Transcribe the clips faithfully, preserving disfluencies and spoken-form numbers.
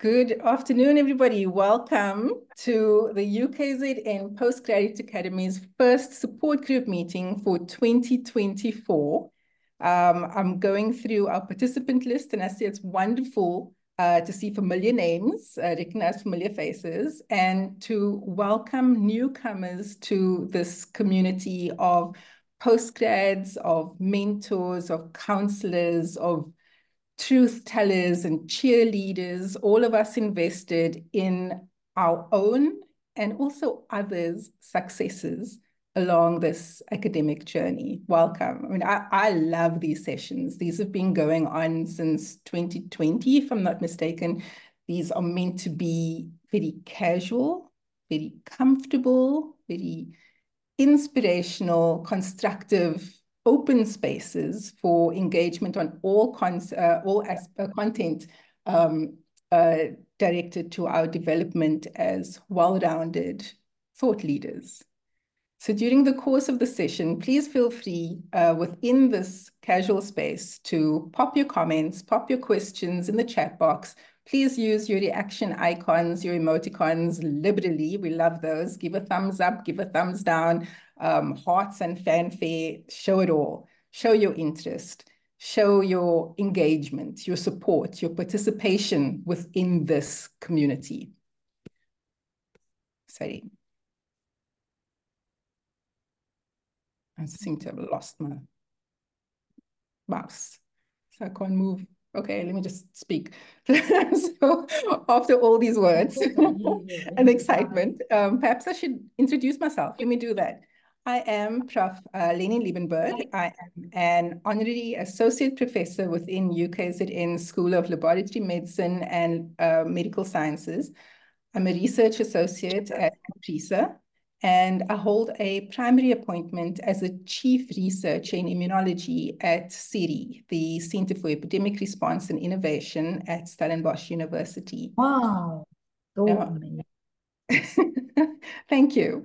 Good afternoon, everybody. Welcome to the U K Z N Postgraduate Academy's first support group meeting for twenty twenty-four. Um, I'm going through our participant list, and I see it's wonderful uh, to see familiar names, uh, recognize familiar faces, and to welcome newcomers to this community of postgrads, of mentors, of counselors, of truth tellers and cheerleaders, all of us invested in our own and also others' successes along this academic journey. Welcome. I mean, I, I love these sessions. These have been going on since twenty twenty, if I'm not mistaken. These are meant to be very casual, very comfortable, very inspirational, constructive, open spaces for engagement on all, cons uh, all uh, content um, uh, directed to our development as well-rounded thought leaders. So during the course of the session, please feel free uh, within this casual space to pop your comments, pop your questions in the chat box. Please use your reaction icons, your emoticons liberally. We love those. Give a thumbs up, give a thumbs down, um, hearts and fanfare. Show it all. Show your interest. Show your engagement, your support, your participation within this community. Sorry. I seem to have lost my mouse, so I can't move. Okay, let me just speak. So after all these words and excitement, um, perhaps I should introduce myself. Let me do that. I am Professor Uh, Leni Liebenberg. I am an Honorary Associate Professor within U K Z N School of Laboratory Medicine and uh, Medical Sciences. I'm a Research Associate at PRISA. And I hold a primary appointment as a chief researcher in immunology at CERI, the Center for Epidemic Response and Innovation at Stellenbosch University. Wow. So um, thank you.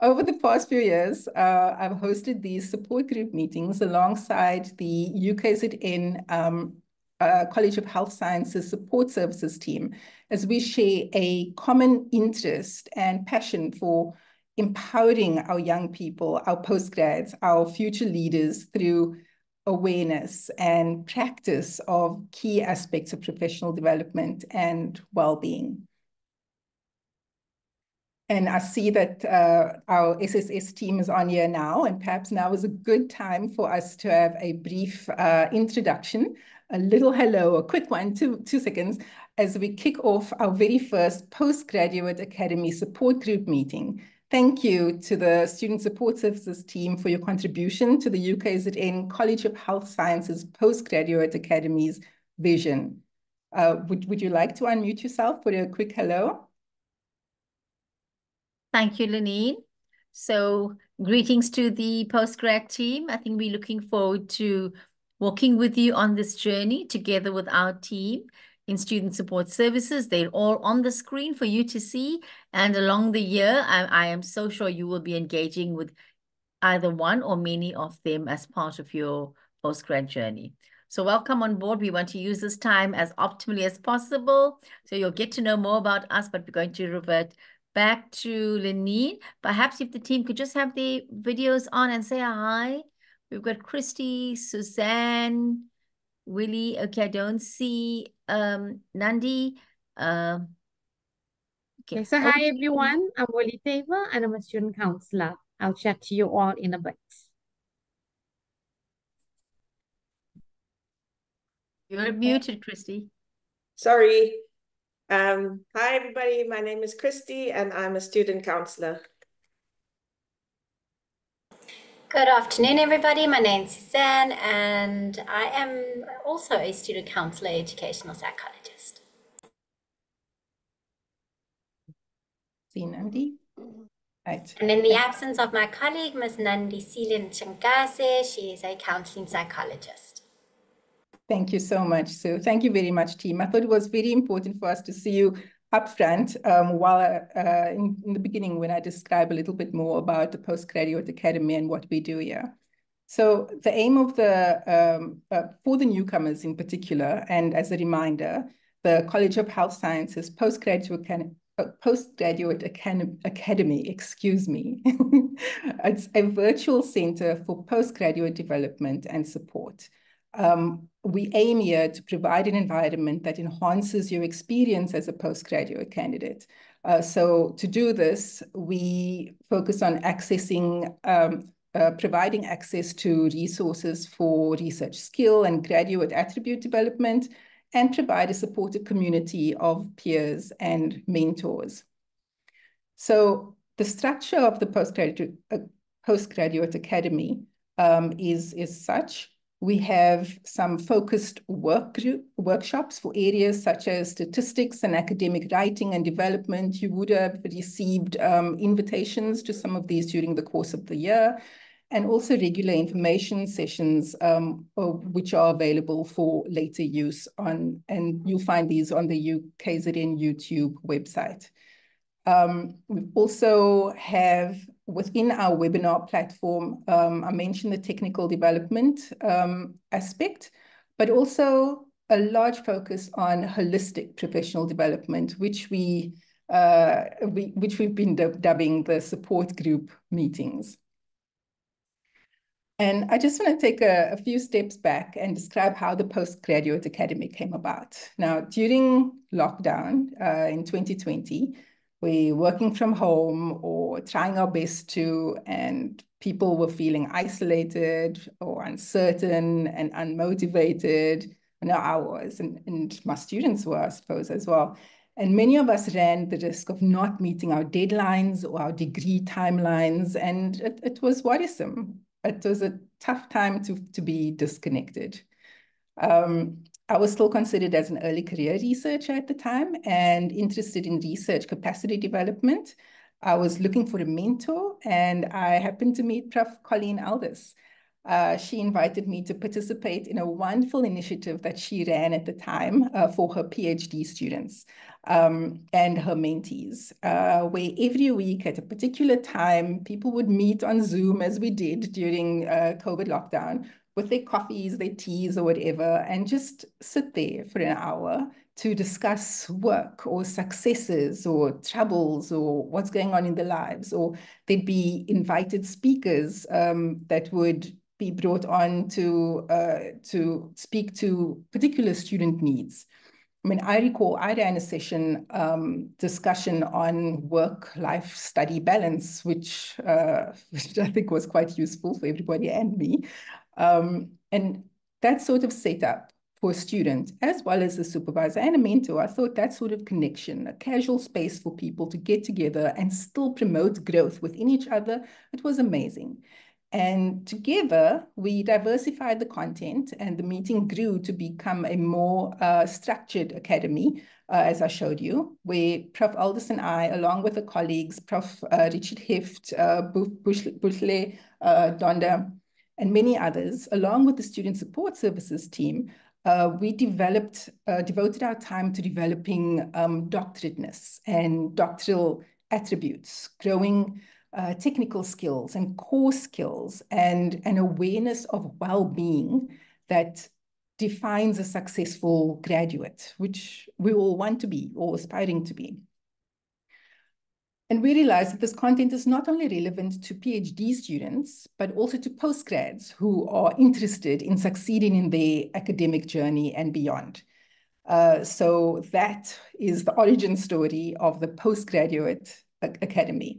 Over the past few years, uh, I've hosted these support group meetings alongside the U K Z N um, Uh, College of Health Sciences Support Services team, as we share a common interest and passion for empowering our young people, our postgrads, our future leaders through awareness and practice of key aspects of professional development and well-being. And I see that uh, our S S S team is on here now, and perhaps now is a good time for us to have a brief uh, introduction, a little hello, a quick one, two, two seconds, as we kick off our very first Postgraduate Academy support group meeting. Thank you to the Student Support Services team for your contribution to the U K Z N College of Health Sciences Postgraduate Academy's vision. Uh, would, would you like to unmute yourself for a quick hello? Thank you, Leni. So greetings to the postgrad team. I think we're looking forward to walking with you on this journey together with our team in Student Support Services. They're all on the screen for you to see. And along the year, I, I am so sure you will be engaging with either one or many of them as part of your postgrad journey. So welcome on board. We want to use this time as optimally as possible. So you'll get to know more about us, but we're going to revert back to Leni. Perhaps if the team could just have the videos on and say hi. We've got Christy, Suzanne, Willie. Okay, I don't see um, Nandi. Uh, okay. Okay, so hi everyone. I'm Willie Taver and I'm a student counselor. I'll chat to you all in a bit. You're muted, Christy. Sorry. Um, hi everybody, my name is Christy and I'm a student counsellor. Good afternoon everybody, my name is Suzanne and I am also a student counsellor, educational psychologist. See Nandi? Right. And in the absence of my colleague, Miz Nandi Silin-Chingase, she is a counselling psychologist. Thank you so much, Sue. Thank you very much, team. I thought it was very important for us to see you up front um, while uh, in, in the beginning when I describe a little bit more about the Postgraduate Academy and what we do here. So the aim of the, um, uh, for the newcomers in particular, and as a reminder, the College of Health Sciences Postgraduate Postgraduate Academy, excuse me. It's a virtual center for postgraduate development and support. Um, we aim here to provide an environment that enhances your experience as a postgraduate candidate. Uh, so to do this, we focus on accessing, um, uh, providing access to resources for research skill and graduate attribute development, and provide a supportive community of peers and mentors. So the structure of the Postgraduate, uh, postgraduate Academy um, is, is such. We have some focused work group, workshops for areas such as statistics and academic writing and development. You would have received um, invitations to some of these during the course of the year, and also regular information sessions, um, which are available for later use on, and you'll find these on the U K Z N YouTube website. Um, we also have within our webinar platform, um, I mentioned the technical development um, aspect, but also a large focus on holistic professional development, which we, uh, we which we've been dubbing the support group meetings. And I just want to take a, a few steps back and describe how the Postgraduate Academy came about. Now, during lockdown uh, in twenty twenty, we were working from home or trying our best to, and people were feeling isolated or uncertain and unmotivated. I know I was, and, and my students were, I suppose, as well. And many of us ran the risk of not meeting our deadlines or our degree timelines, and it, it was worrisome. It was a tough time to, to be disconnected. Um, I was still considered as an early career researcher at the time and interested in research capacity development. I was looking for a mentor, and I happened to meet Professor Colleen Aldis. Uh, she invited me to participate in a wonderful initiative that she ran at the time uh, for her PhD students um, and her mentees, uh, where every week at a particular time, people would meet on Zoom as we did during uh, COVID lockdown with their coffees, their teas or whatever, and just sit there for an hour to discuss work or successes or troubles or what's going on in their lives. Or there'd be invited speakers um, that would be brought on to, uh, to speak to particular student needs. I mean, I recall I ran a session um, discussion on work-life study balance, which, uh, which I think was quite useful for everybody and me. Um, and that sort of setup for a student, as well as a supervisor and a mentor, I thought that sort of connection, a casual space for people to get together and still promote growth within each other, it was amazing. And together, we diversified the content, and the meeting grew to become a more uh, structured academy, uh, as I showed you, where Professor Aldis and I, along with the colleagues, Professor Uh, Richard Hift, uh, Bushley, uh, Donda, and many others, along with the Student Support Services team, uh, we developed, uh, devoted our time to developing um, doctorateness and doctoral attributes, growing Uh, technical skills and core skills and an awareness of well-being that defines a successful graduate, which we all want to be or aspiring to be. And we realized that this content is not only relevant to PhD students, but also to postgrads who are interested in succeeding in their academic journey and beyond. Uh, so that is the origin story of the Postgraduate Academy.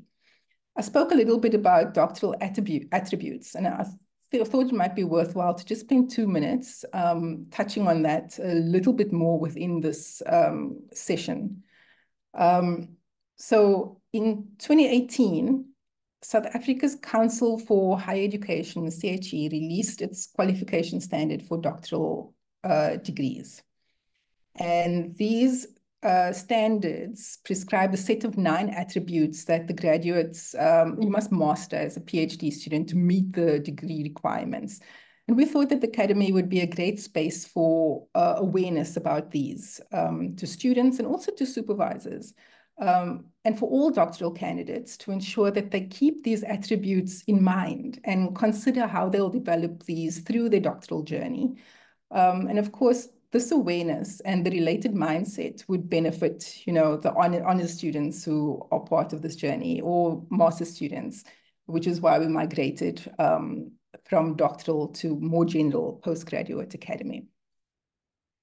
I spoke a little bit about doctoral attribute, attributes, and I th thought it might be worthwhile to just spend two minutes um, touching on that a little bit more within this um, session. Um, so in twenty eighteen, South Africa's Council for Higher Education, C H E, released its qualification standard for doctoral uh, degrees. And these Uh, standards prescribe a set of nine attributes that the graduates um, you must master as a PhD student to meet the degree requirements. And we thought that the academy would be a great space for uh, awareness about these um, to students and also to supervisors um, and for all doctoral candidates to ensure that they keep these attributes in mind and consider how they'll develop these through their doctoral journey. Um, and of course, this awareness and the related mindset would benefit, you know, the honor, honor students who are part of this journey, or master students, which is why we migrated um, from doctoral to more general postgraduate academy.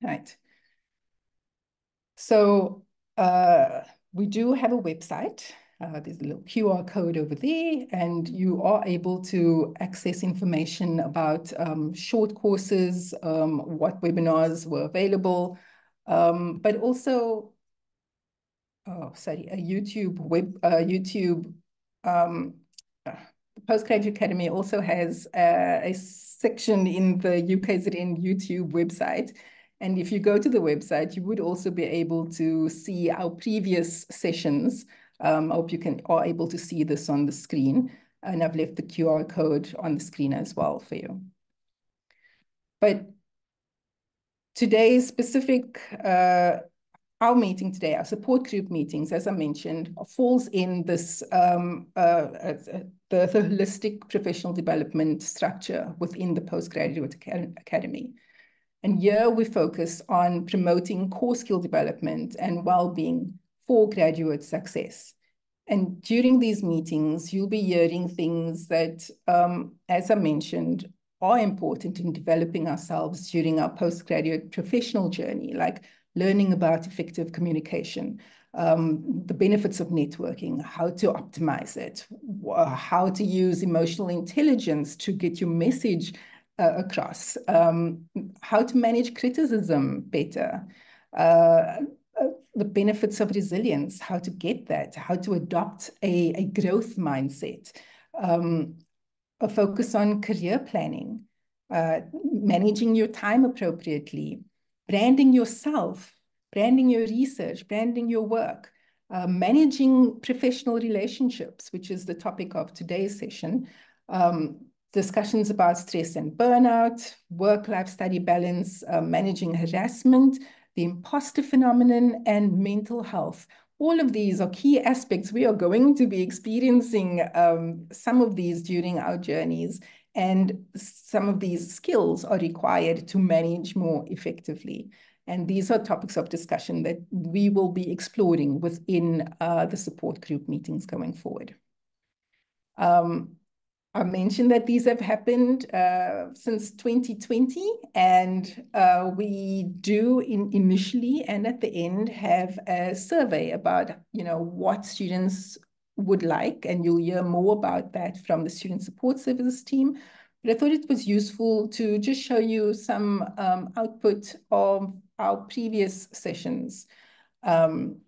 Right. So uh, we do have a website. Uh, there's a little Q R code over there, and you are able to access information about um, short courses, um, what webinars were available, um, but also, oh, sorry, a YouTube web, uh, YouTube, um, uh, Postgraduate Academy also has a, a section in the U K Z N YouTube website. And if you go to the website, you would also be able to see our previous sessions. Um, I hope you can are able to see this on the screen, and I've left the Q R code on the screen as well for you. But today's specific, uh, our meeting today, our support group meetings, as I mentioned, falls in this um, uh, uh, the, the holistic professional development structure within the Postgraduate Academy. And here we focus on promoting core skill development and well-being for graduate success. And during these meetings, you'll be hearing things that, um, as I mentioned, are important in developing ourselves during our postgraduate professional journey, like learning about effective communication, um, the benefits of networking, how to optimize it, how to use emotional intelligence to get your message uh, across, um, how to manage criticism better, uh, the benefits of resilience, how to get that, how to adopt a, a growth mindset, um, a focus on career planning, uh, managing your time appropriately, branding yourself, branding your research, branding your work, uh, managing professional relationships, which is the topic of today's session, um, discussions about stress and burnout, work-life study balance, uh, managing harassment, the imposter phenomenon, and mental health. All of these are key aspects. We are going to be experiencing um, some of these during our journeys, and some of these skills are required to manage more effectively. And these are topics of discussion that we will be exploring within uh, the support group meetings going forward. Um, I mentioned that these have happened uh, since twenty twenty, and uh, we do in initially and at the end have a survey about, you know, what students would like, and you'll hear more about that from the Student Support Services team. But I thought it was useful to just show you some um, output of our previous sessions. Um,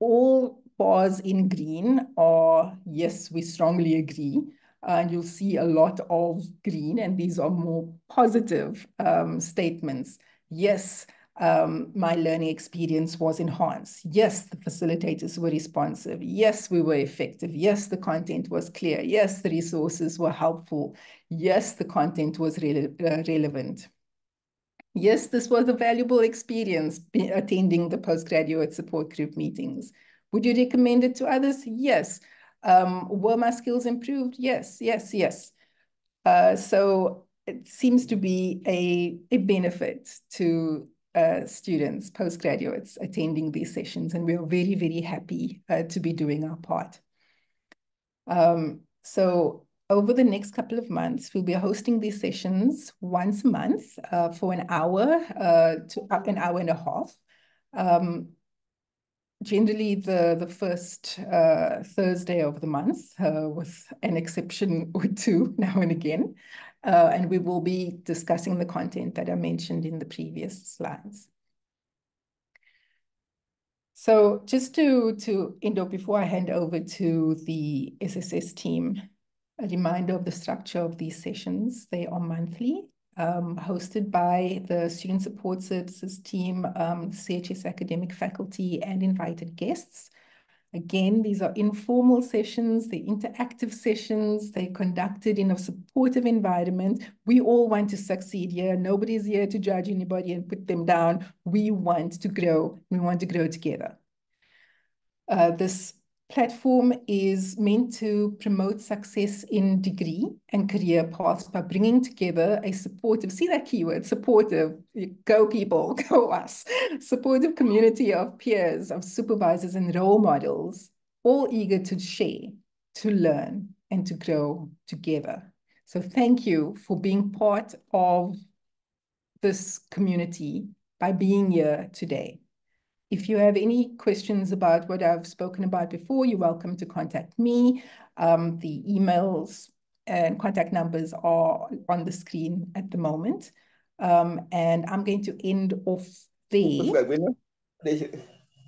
all bars in green are, yes, we strongly agree. Uh, and you'll see a lot of green, and these are more positive um, statements. Yes, um, my learning experience was enhanced. Yes, the facilitators were responsive. Yes, we were effective. Yes, the content was clear. Yes, the resources were helpful. Yes, the content was re uh, relevant. Yes, this was a valuable experience attending the postgraduate support group meetings. Would you recommend it to others? Yes. Um, were my skills improved? Yes, yes, yes. Uh, so it seems to be a, a benefit to uh, students, postgraduates, attending these sessions, and we are very, very happy uh, to be doing our part. Um, so over the next couple of months, we'll be hosting these sessions once a month uh, for an hour uh, to uh, an hour and a half. Um, Generally, the, the first uh, Thursday of the month, uh, with an exception or two now and again. Uh, and we will be discussing the content that I mentioned in the previous slides. So just to, to end up, before I hand over to the S S S team, a reminder of the structure of these sessions. They are monthly, um, hosted by the Student Support Services team, um, C H S academic faculty, and invited guests. Again, these are informal sessions, they're interactive sessions, they're conducted in a supportive environment. We all want to succeed here. Nobody's here to judge anybody and put them down. We want to grow. We want to grow together. Uh, this platform is meant to promote success in degree and career paths by bringing together a supportive, see that keyword, supportive, go people, go us, supportive community of peers, of supervisors and role models, all eager to share, to learn and to grow together. So thank you for being part of this community by being here today. If you have any questions about what I've spoken about before, you're welcome to contact me. Um, the emails and contact numbers are on the screen at the moment. Um, and I'm going to end off there.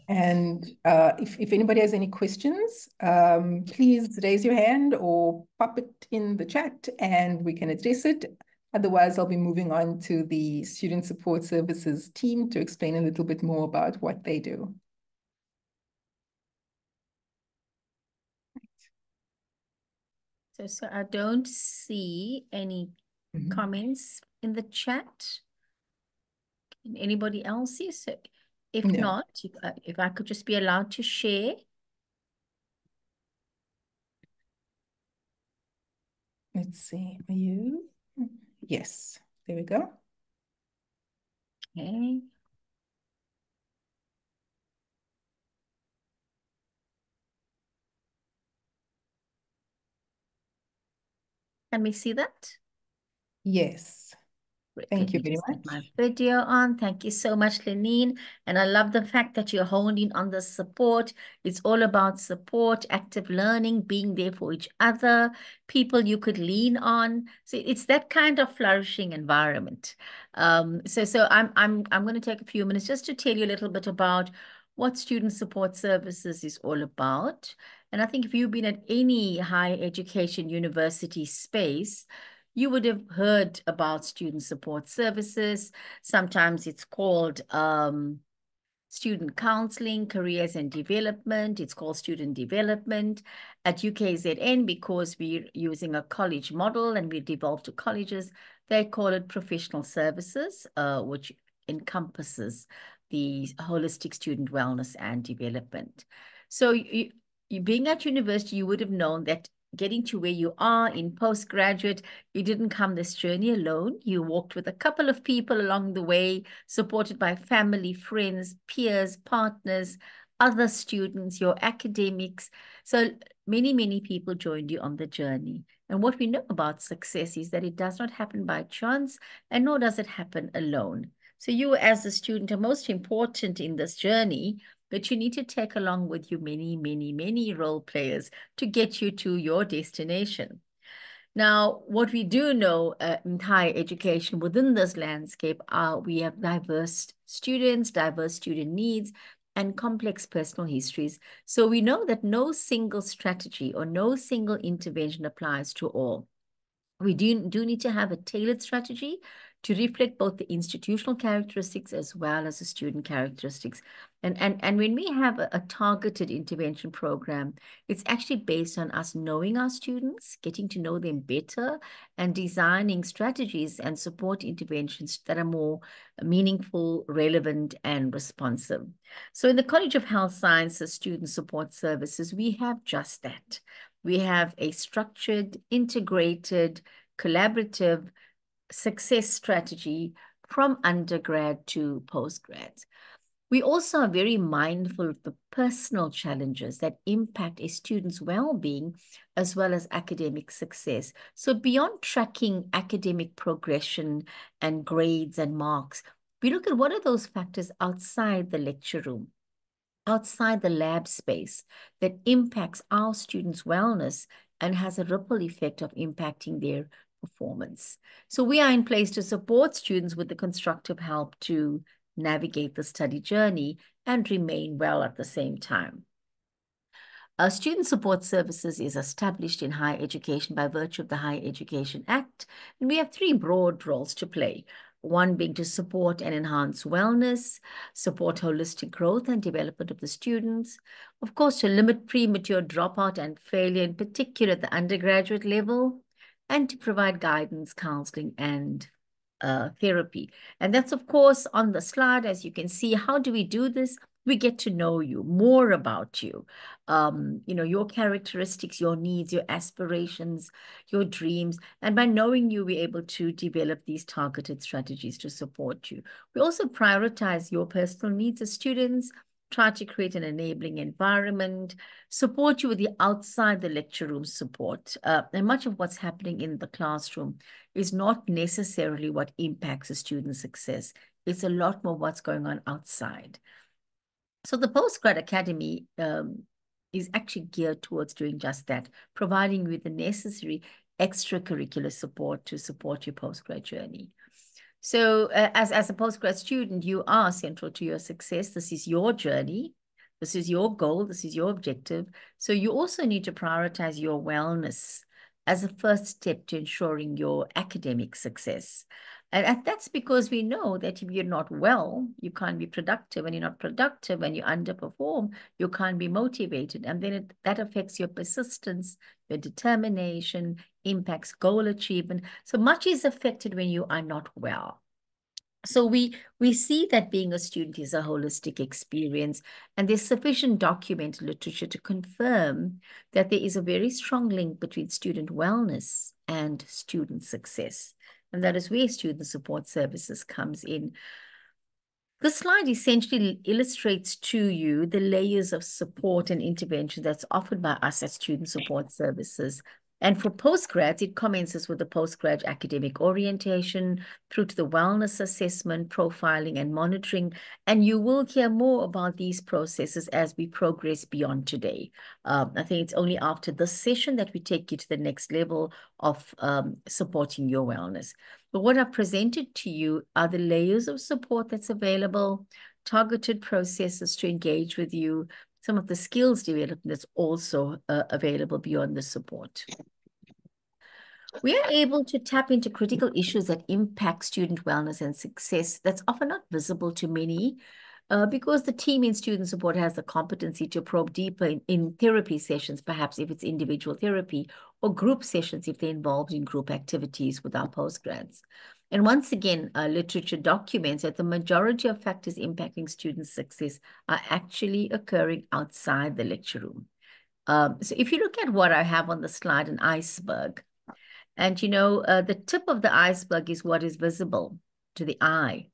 And uh, if, if anybody has any questions, um, please raise your hand or pop it in the chat and we can address it. Otherwise, I'll be moving on to the Student Support Services team to explain a little bit more about what they do. So, so I don't see any mm-hmm. comments in the chat. Can anybody else see? So if no. not, if I, if I could just be allowed to share. Let's see, are you? Yes, there we go. Okay. Can we see that? Yes. Thank you very much. My video on. Thank you so much, Lenine. And I love the fact that you're honing on the support. It's all about support, active learning, being there for each other, people you could lean on. So it's that kind of flourishing environment. Um, so so I'm I'm I'm going to take a few minutes just to tell you a little bit about what Student Support Services is all about. And I think if you've been at any higher education university space, you would have heard about Student Support Services. Sometimes it's called um, Student Counseling, Careers and Development. It's called Student Development at U K Z N because we're using a college model and we devolve to colleges. They call it Professional Services, uh, which encompasses the holistic student wellness and development. So you, you, being at university, you would have known that getting to where you are in postgraduate, you didn't come this journey alone. You walked with a couple of people along the way, supported by family, friends, peers, partners, other students, your academics. So many, many people joined you on the journey. And what we know about success is that it does not happen by chance, and nor does it happen alone. So you as a student are most important in this journey, but you need to take along with you many, many, many role players to get you to your destination. Now, what we do know uh, in higher education within this landscape are we have diverse students, diverse student needs, and complex personal histories. So we know that no single strategy or no single intervention applies to all. We do, do need to have a tailored strategy to reflect both the institutional characteristics as well as the student characteristics. And, and, and when we have a, a targeted intervention program, it's actually based on us knowing our students, getting to know them better, and designing strategies and support interventions that are more meaningful, relevant, and responsive. So in the College of Health Sciences Student Support Services, we have just that. We have a structured, integrated, collaborative success strategy from undergrad to postgrad. We also are very mindful of the personal challenges that impact a student's well-being as well as academic success. So beyond tracking academic progression and grades and marks, we look at what are those factors outside the lecture room, outside the lab space that impacts our students' wellness and has a ripple effect of impacting their performance. So we are in place to support students with the constructive help to navigate the study journey and remain well at the same time. Our Student Support Services is established in higher education by virtue of the Higher Education Act, and we have three broad roles to play. One being to support and enhance wellness, support holistic growth and development of the students. Of course, to limit premature dropout and failure, in particular at the undergraduate level, and to provide guidance, counseling, and uh, therapy. And that's, of course, on the slide, as you can see. How do we do this? we get to know you, more about you, um, you know, your characteristics, your needs, your aspirations, your dreams. And by knowing you, we're able to develop these targeted strategies to support you. We also prioritize your personal needs as students, try to create an enabling environment, support you with the outside the lecture room support. Uh, and much of what's happening in the classroom is not necessarily what impacts a student's success. It's a lot more what's going on outside. So the Postgrad Academy um, is actually geared towards doing just that, providing you with the necessary extracurricular support to support your postgrad journey. So uh, as, as a postgrad student, you are central to your success. This is your journey. This is your goal. This is your objective. So you also need to prioritize your wellness as a first step to ensuring your academic success. And that's because we know that if you're not well, you can't be productive. When you're not productive, when you underperform, you can't be motivated. And then it, that affects your persistence, your determination, impacts goal achievement. So much is affected when you are not well. So we, we see that being a student is a holistic experience, and there's sufficient documented literature to confirm that there is a very strong link between student wellness and student success. And that is where student support services comes in. This slide essentially illustrates to you the layers of support and intervention that's offered by us at Student Support Services. And for postgrads, it commences with the postgrad academic orientation through to the wellness assessment, profiling, and monitoring. And you will hear more about these processes as we progress beyond today. Um, I think it's only after this session that we take you to the next level of um, supporting your wellness. But what I've presented to you are the layers of support that's available, targeted processes to engage with you, some of the skills development that's also uh, available beyond the support. We are able to tap into critical issues that impact student wellness and success that's often not visible to many uh, because the team in student support has the competency to probe deeper in, in therapy sessions, perhaps if it's individual therapy, or group sessions if they're involved in group activities with our postgrads. And once again, uh, literature documents that the majority of factors impacting student success are actually occurring outside the lecture room. Um, so if you look at what I have on the slide, an iceberg, and you know, uh, the tip of the iceberg is what is visible to the eye,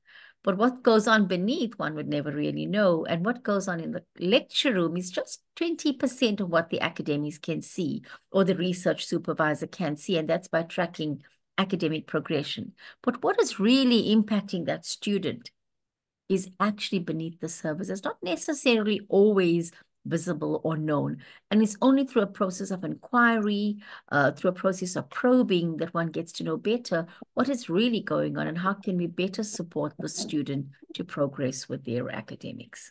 but what goes on beneath one would never really know. And what goes on in the lecture room is just twenty percent of what the academics can see or the research supervisor can see, and that's by tracking academic progression. But what is really impacting that student is actually beneath the surface. It's not necessarily always visible or known. And it's only through a process of inquiry, uh, through a process of probing, that one gets to know better what is really going on and how can we better support the student to progress with their academics.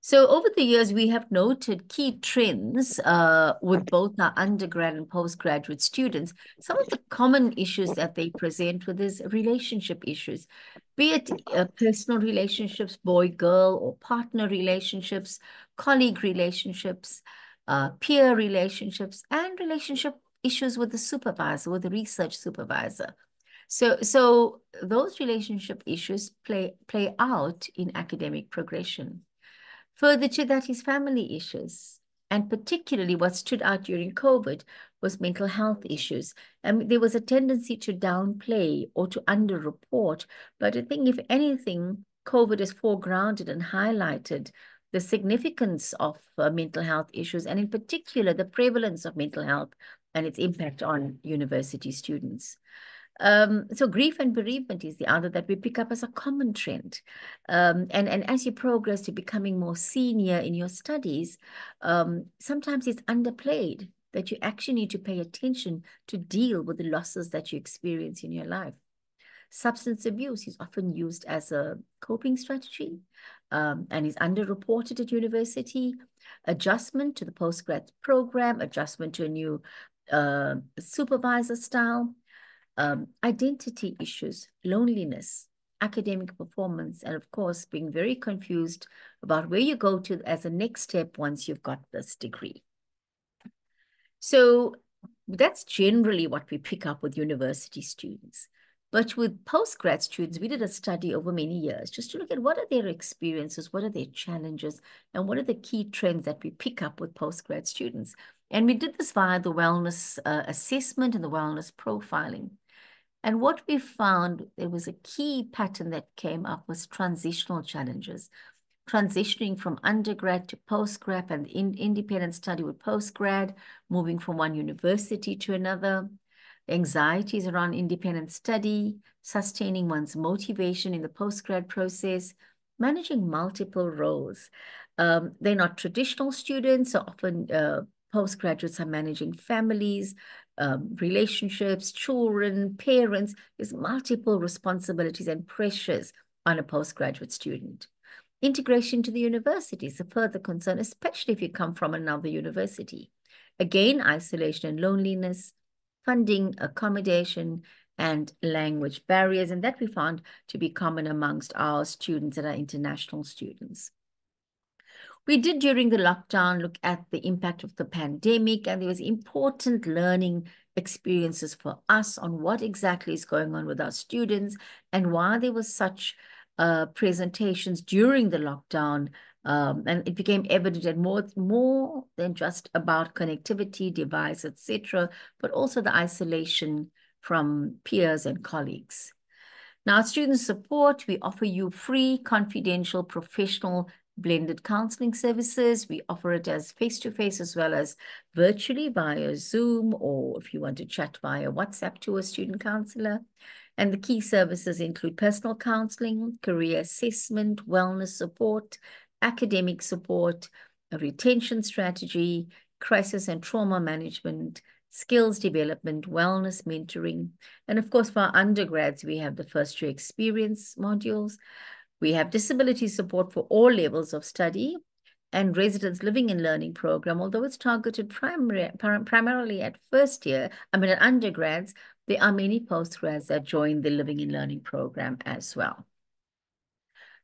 So over the years, we have noted key trends uh, with both our undergrad and postgraduate students. Some of the common issues that they present with is relationship issues, be it uh, personal relationships, boy-girl or partner relationships, colleague relationships, uh, peer relationships, and relationship issues with the supervisor, with the research supervisor. So, so those relationship issues play, play out in academic progression. Further to that is family issues, and particularly what stood out during COVID was mental health issues. And there was a tendency to downplay or to underreport, but I think if anything, COVID has foregrounded and highlighted the significance of uh, mental health issues, and in particular, the prevalence of mental health and its impact on university students. Um, so grief and bereavement is the other that we pick up as a common trend. Um, and, and as you progress to becoming more senior in your studies, um, sometimes it's underplayed that you actually need to pay attention to deal with the losses that you experience in your life. Substance abuse is often used as a coping strategy um, and is underreported at university. Adjustment to the postgrad program, adjustment to a new uh, supervisor style, Um, identity issues, loneliness, academic performance, and of course, being very confused about where you go to as a next step once you've got this degree. So that's generally what we pick up with university students. But with postgrad students, we did a study over many years just to look at what are their experiences, what are their challenges, and what are the key trends that we pick up with postgrad students. And we did this via the wellness uh, assessment and the wellness profiling. And what we found, there was a key pattern that came up was transitional challenges. Transitioning from undergrad to postgrad, and in independent study with postgrad, moving from one university to another, anxieties around independent study, sustaining one's motivation in the postgrad process, managing multiple roles. Um, they're not traditional students, so often uh, postgraduates are managing families, um, relationships, children, parents. There's multiple responsibilities and pressures on a postgraduate student. Integration to the university is a further concern, especially if you come from another university. Again, isolation and loneliness, funding, accommodation, and language barriers, and that we found to be common amongst our students that are international students. We did, during the lockdown, look at the impact of the pandemic, and there was important learning experiences for us on what exactly is going on with our students and why there was such Uh, presentations during the lockdown, um, and it became evident that more, more than just about connectivity, device, et cetera, but also the isolation from peers and colleagues. Now, student support, we offer you free, confidential, professional, blended counseling services. We offer it as face-to-face as well as virtually via Zoom, or if you want to chat via WhatsApp to a student counselor. And the key services include personal counseling, career assessment, wellness support, academic support, a retention strategy, crisis and trauma management, skills development, wellness mentoring. And of course, for our undergrads, we have the first year experience modules. We have disability support for all levels of study and residence living and learning program. Although it's targeted primary, primarily at first year, I mean at undergrads, there are many postgrads that join the living and learning program as well.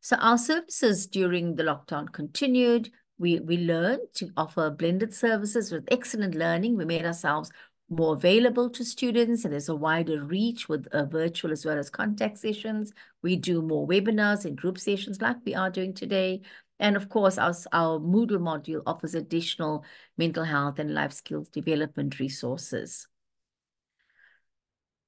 So our services during the lockdown continued. We, we learned to offer blended services with excellent learning. We made ourselves more available to students, and there's a wider reach with uh, virtual as well as contact sessions. We do more webinars and group sessions like we are doing today. And of course, our, our Moodle module offers additional mental health and life skills development resources.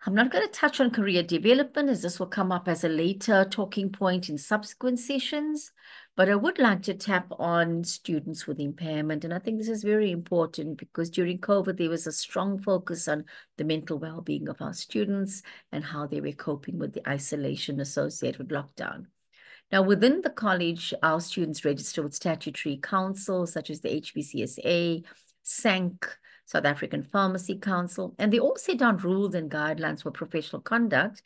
I'm not going to touch on career development, as this will come up as a later talking point in subsequent sessions, but I would like to tap on students with impairment. And I think this is very important because during COVID, there was a strong focus on the mental well-being of our students and how they were coping with the isolation associated with lockdown. Now, within the college, our students register with statutory councils such as the H B C S A, SANC, South African Pharmacy Council, and they all set down rules and guidelines for professional conduct,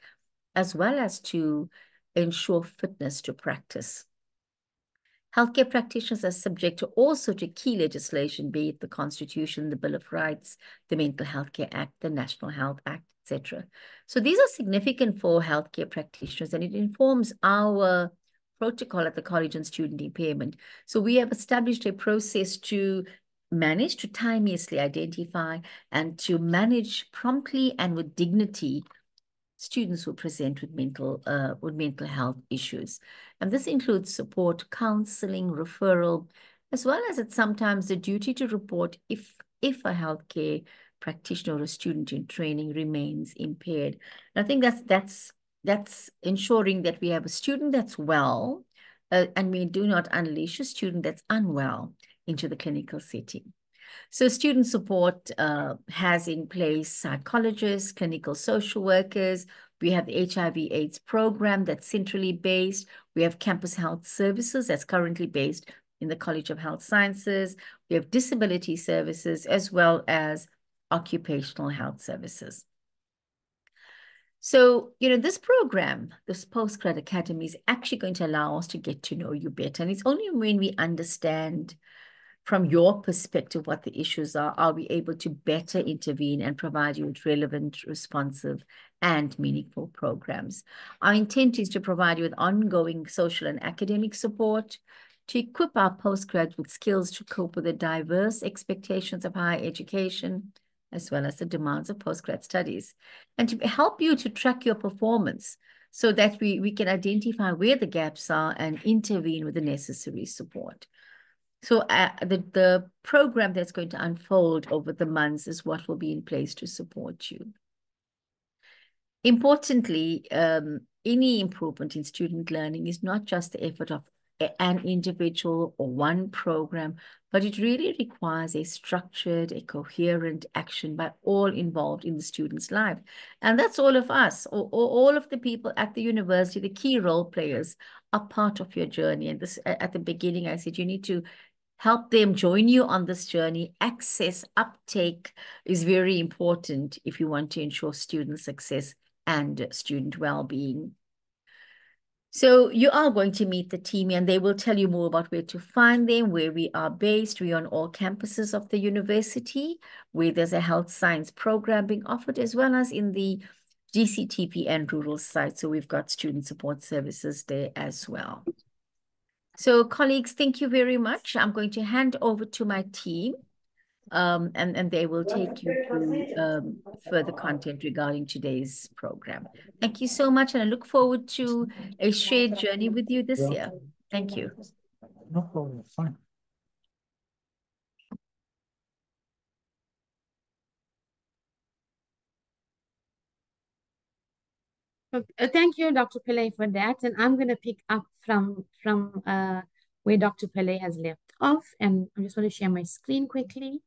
as well as to ensure fitness to practice. Healthcare practitioners are subject to also to key legislation, be it the Constitution, the Bill of Rights, the Mental Health Care Act, the National Health Act, et cetera. So these are significant for healthcare practitioners, and it informs our protocol at the College on Student Impairment. So we have established a process to manage to timeously identify and to manage promptly and with dignity students who present with mental, uh, with mental health issues. And this includes support, counseling, referral, as well as it's sometimes the duty to report if, if a healthcare practitioner or a student in training remains impaired. And I think that's, that's, that's ensuring that we have a student that's well, uh, and we do not unleash a student that's unwell into the clinical setting. So student support uh, has in place psychologists, clinical social workers. We have the H I V AIDS program that's centrally based. We have campus health services that's currently based in the College of Health Sciences. We have disability services as well as occupational health services. So, you know, this program, this Postgrad Academy is actually going to allow us to get to know you better. And it's only when we understand from your perspective what the issues are, are we able to better intervene and provide you with relevant, responsive, and meaningful programs. Our intent is to provide you with ongoing social and academic support, to equip our postgrads with skills to cope with the diverse expectations of higher education, as well as the demands of postgrad studies, and to help you to track your performance so that we, we can identify where the gaps are and intervene with the necessary support. So uh, the, the program that's going to unfold over the months is what will be in place to support you. Importantly, um, any improvement in student learning is not just the effort of an individual or one program, but it really requires a structured, a coherent action by all involved in the student's life. And that's all of us, or, or all of the people at the university. The key role players are part of your journey. And this, at the beginning, I said, you need to help them join you on this journey. Access, uptake is very important if you want to ensure student success and student well-being. So you are going to meet the team, and they will tell you more about where to find them, where we are based. We are on all campuses of the university, where there's a health science program being offered, as well as in the G C T P and rural sites. So we've got student support services there as well. So colleagues, thank you very much. I'm going to hand over to my team, um, and, and they will take you through um, further content regarding today's program. Thank you so much, and I look forward to a shared journey with you this year. Thank you. No problem, fine. Okay, thank you, Doctor Pillay, for that. And I'm going to pick up from, from uh, where Doctor Pillay has left off. And I just want to share my screen quickly.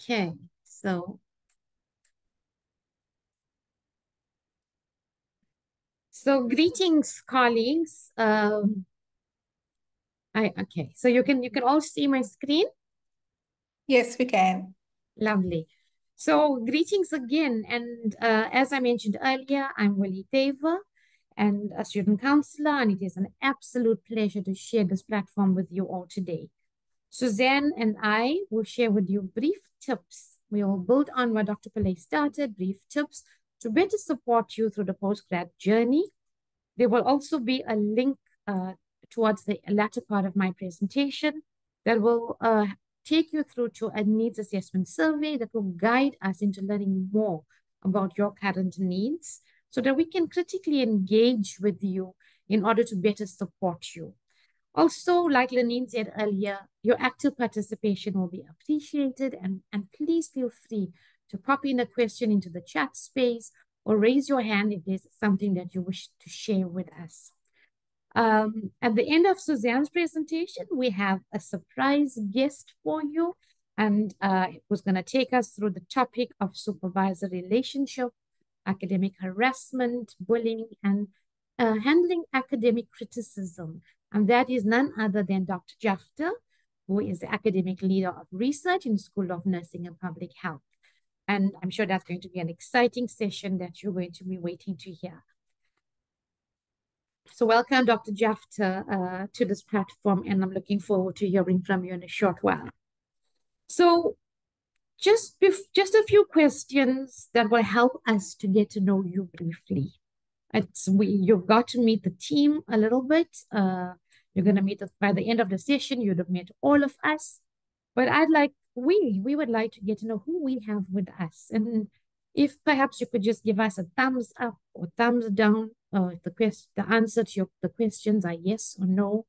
Okay, so. So greetings, colleagues. Um, I, okay, so you can you can all see my screen? Yes, we can. Lovely. So greetings again. And uh, as I mentioned earlier, I'm Willie Taver, and a student counselor, and it is an absolute pleasure to share this platform with you all today. Suzanne and I will share with you brief tips. We will build on where Doctor Pillay started, brief tips to better support you through the postgrad journey. There will also be a link uh, towards the latter part of my presentation that will uh, take you through to a needs assessment survey that will guide us into learning more about your current needs so that we can critically engage with you in order to better support you. Also, like Lenine said earlier, your active participation will be appreciated, and, and please feel free to pop in a question into the chat space or raise your hand if there's something that you wish to share with us. Um, at the end of Suzanne's presentation, we have a surprise guest for you, and uh, who's going to take us through the topic of supervisor relationship, academic harassment, bullying, and uh, handling academic criticism. And that is none other than Doctor Jafta, who is the academic leader of research in the School of Nursing and Public Health. And I'm sure that's going to be an exciting session that you're going to be waiting to hear. So welcome, Doctor Jafta, uh, to this platform, and I'm looking forward to hearing from you in a short while. So just, just a few questions that will help us to get to know you briefly. It's, we, you've got to meet the team a little bit. Uh, you're going to meet us by the end of the session. You'd have met all of us. But I'd like, we, we would like to get to know who we have with us. And if perhaps you could just give us a thumbs up or thumbs down, Uh, the, quest the answer to your, the questions are yes or no.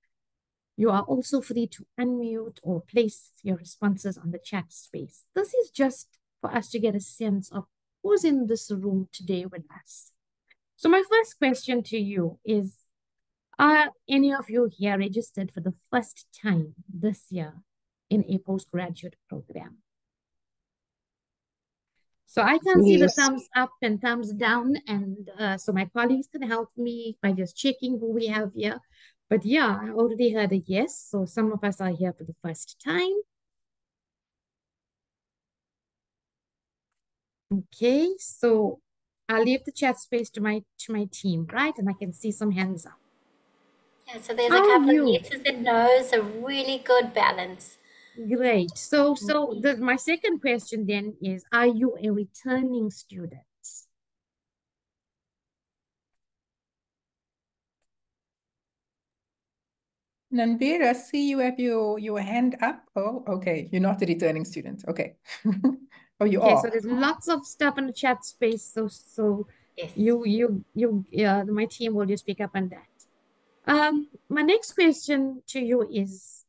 You are also free to unmute or place your responses on the chat space. This is just for us to get a sense of who's in this room today with us. So my first question to you is, are any of you here registered for the first time this year in a postgraduate program? So I can see yes. The thumbs up and thumbs down. And uh, so my colleagues can help me by just checking who we have here. But yeah, I already heard a yes. So some of us are here for the first time. Okay, so I'll leave the chat space to my to my team, right? And I can see some hands up. Yeah, so there's How a couple of yeses and no's, a really good balance. Great. So, so the, my second question then is, are you a returning student? Nanbir, I see you have your, your hand up. Oh, okay. You're not a returning student. Okay. Oh, you okay, are. So there's lots of stuff in the chat space. So, so yes. you, you, you, yeah, my team will just pick up on that. Um, my next question to you is,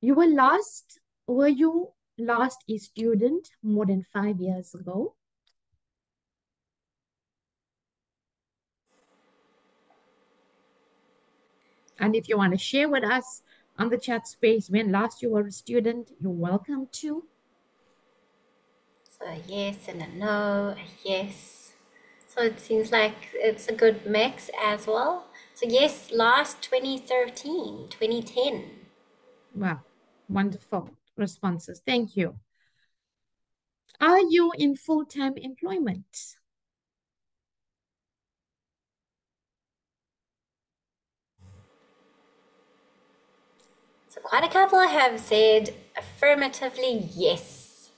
you were lost, were you lost a student more than five years ago? And if you want to share with us on the chat space when last you were a student, you're welcome to. So a yes and a no, a yes. So it seems like it's a good mix as well. So yes, last twenty thirteen, twenty ten. Wow, wonderful responses. Thank you. Are you in full-time employment? So quite a couple have said affirmatively yes.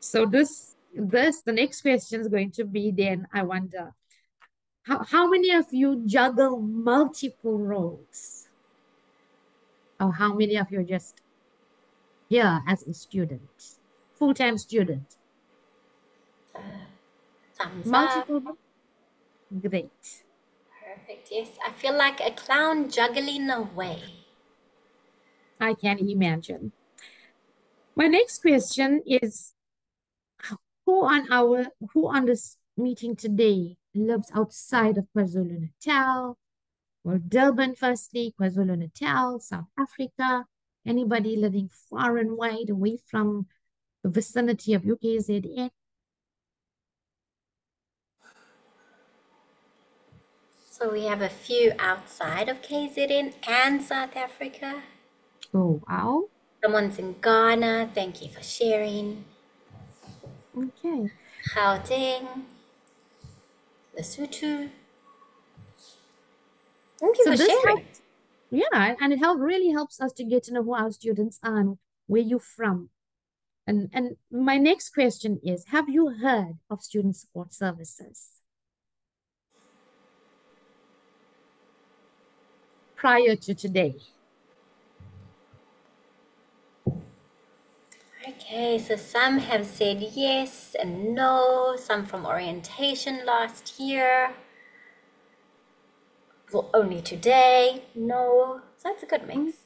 So this, this, the next question is going to be then, I wonder, How, how many of you juggle multiple roles? Or how many of you are just here as a student, full-time student? Uh, multiple up. Great. Perfect, yes. I feel like a clown juggling away. I can imagine. My next question is, who on our, who on this meeting today lives outside of KwaZulu-Natal, or Durban firstly, KwaZulu-Natal, South Africa, anybody living far and wide away from the vicinity of U K Z N? So we have a few outside of K Z N and South Africa. Oh, wow. Someone's in Ghana, thank you for sharing. Okay. Gauteng. Lesotho. Thank you so for sharing. Helped, yeah, and it help, really helps us to get to know who our students are and where you're from. And, and my next question is, have you heard of student support services? Prior to today. Okay, so some have said yes and no, some from orientation last year, well, only today, no. So that's a good mix.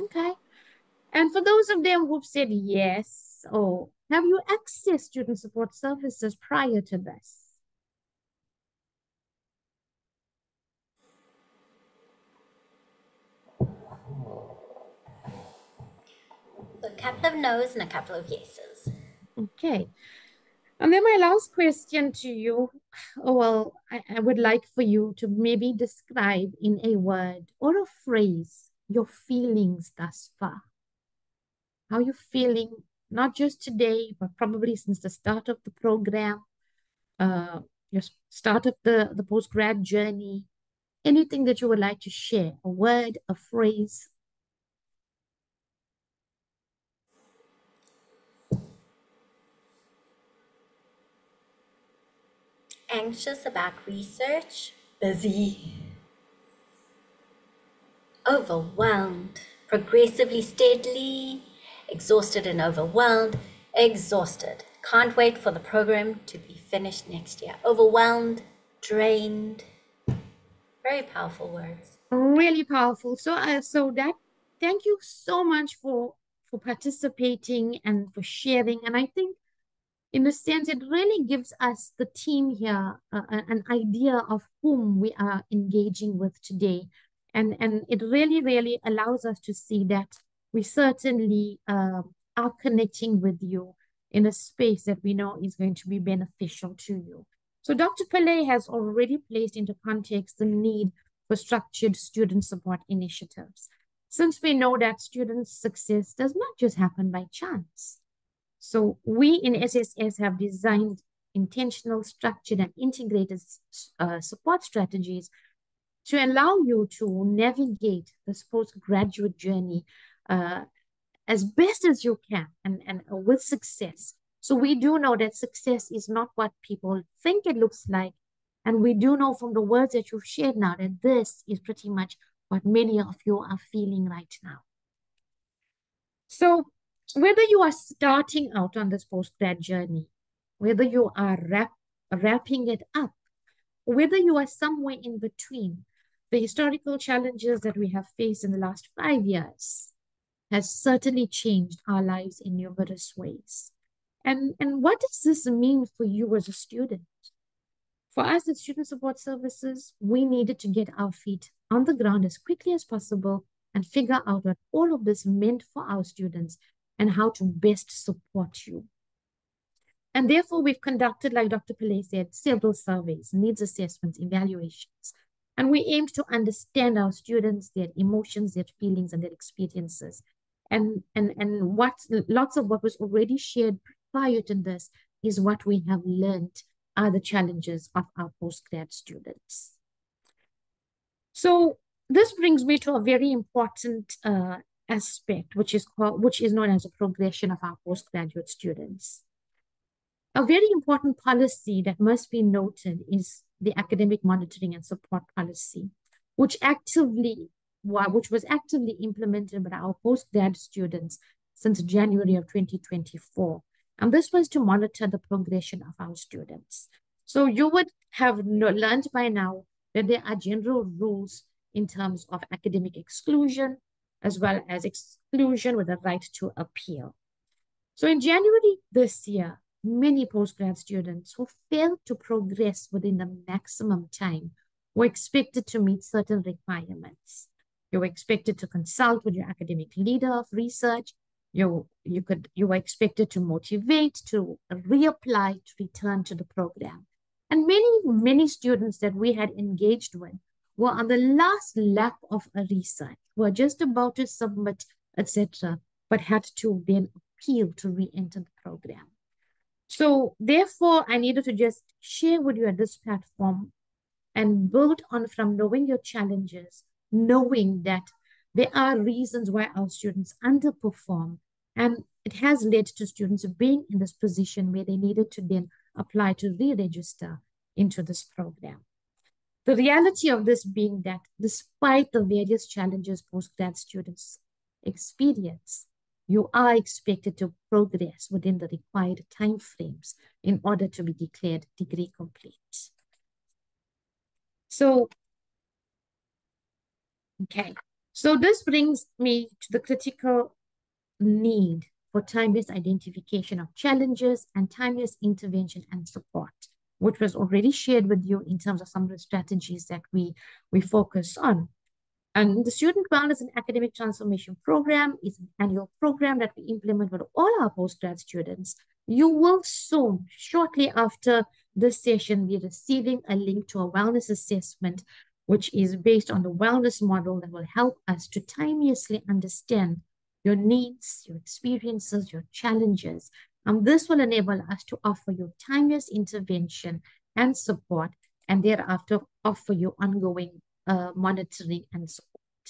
Okay. And for those of them who've said yes, oh, have you accessed student support services prior to this? A couple of no's and a couple of yeses. Okay. And then my last question to you, well, I, I would like for you to maybe describe in a word or a phrase your feelings thus far. How you're feeling, not just today, but probably since the start of the program, uh, your start of the, the post-grad journey, anything that you would like to share, a word, a phrase. Anxious about research, busy, overwhelmed, progressively, steadily, exhausted and overwhelmed, exhausted, can't wait for the program to be finished next year, overwhelmed, drained. Very powerful words. Really powerful. So, uh, so that, thank you so much for, for participating and for sharing. And I think in a sense, it really gives us, the team here, uh, an idea of whom we are engaging with today. And, and it really, really allows us to see that we certainly uh, are connecting with you in a space that we know is going to be beneficial to you. So Doctor Pillay has already placed into context the need for structured student support initiatives, since we know that student success does not just happen by chance. So we in S S S have designed intentional, structured, and integrated uh, support strategies to allow you to navigate this postgraduate journey uh, as best as you can and, and with success. So we do know that success is not what people think it looks like. And we do know from the words that you've shared now that this is pretty much what many of you are feeling right now. So whether you are starting out on this postgrad journey, whether you are wrap, wrapping it up, whether you are somewhere in between, the historical challenges that we have faced in the last five years has certainly changed our lives in numerous ways. And, and what does this mean for you as a student? For us at Student Support Services, we needed to get our feet on the ground as quickly as possible and figure out what all of this meant for our students and how to best support you. And therefore, we've conducted, like Doctor Pillay said, several surveys, needs assessments, evaluations. And we aimed to understand our students, their emotions, their feelings, and their experiences. And, and, and what lots of what was already shared prior to this is what we have learned are the challenges of our postgrad students. So this brings me to a very important uh, aspect, which is called, which is known as a progression of our postgraduate students. A very important policy that must be noted is the academic monitoring and support policy, which actively, which was actively implemented by our postgrad students since January of twenty twenty-four. And this was to monitor the progression of our students. So you would have learned by now that there are general rules in terms of academic exclusion, as well as exclusion with a right to appeal. So in January this year, many postgrad students who failed to progress within the maximum time were expected to meet certain requirements. You were expected to consult with your academic leader of research. You, you, could, you were expected to motivate, to reapply, to return to the program. And many, many students that we had engaged with were on the last lap of a research, were just about to submit, et cetera, but had to then appeal to re-enter the program. So therefore, I needed to just share with you at this platform and build on from knowing your challenges, knowing that there are reasons why our students underperform. And it has led to students being in this position where they needed to then apply to re-register into this program. The reality of this being that despite the various challenges postgrad students experience, you are expected to progress within the required timeframes in order to be declared degree complete. So, okay, so this brings me to the critical need for time-based identification of challenges and time-based intervention and support, which was already shared with you in terms of some of the strategies that we, we focus on. And the Student Wellness and Academic Transformation Program is an annual program that we implement with all our postgrad students. You will soon, shortly after this session, be receiving a link to a wellness assessment, which is based on the wellness model that will help us to timeously understand your needs, your experiences, your challenges. And this will enable us to offer you timeous intervention and support, and thereafter offer you ongoing Uh, monitoring and support.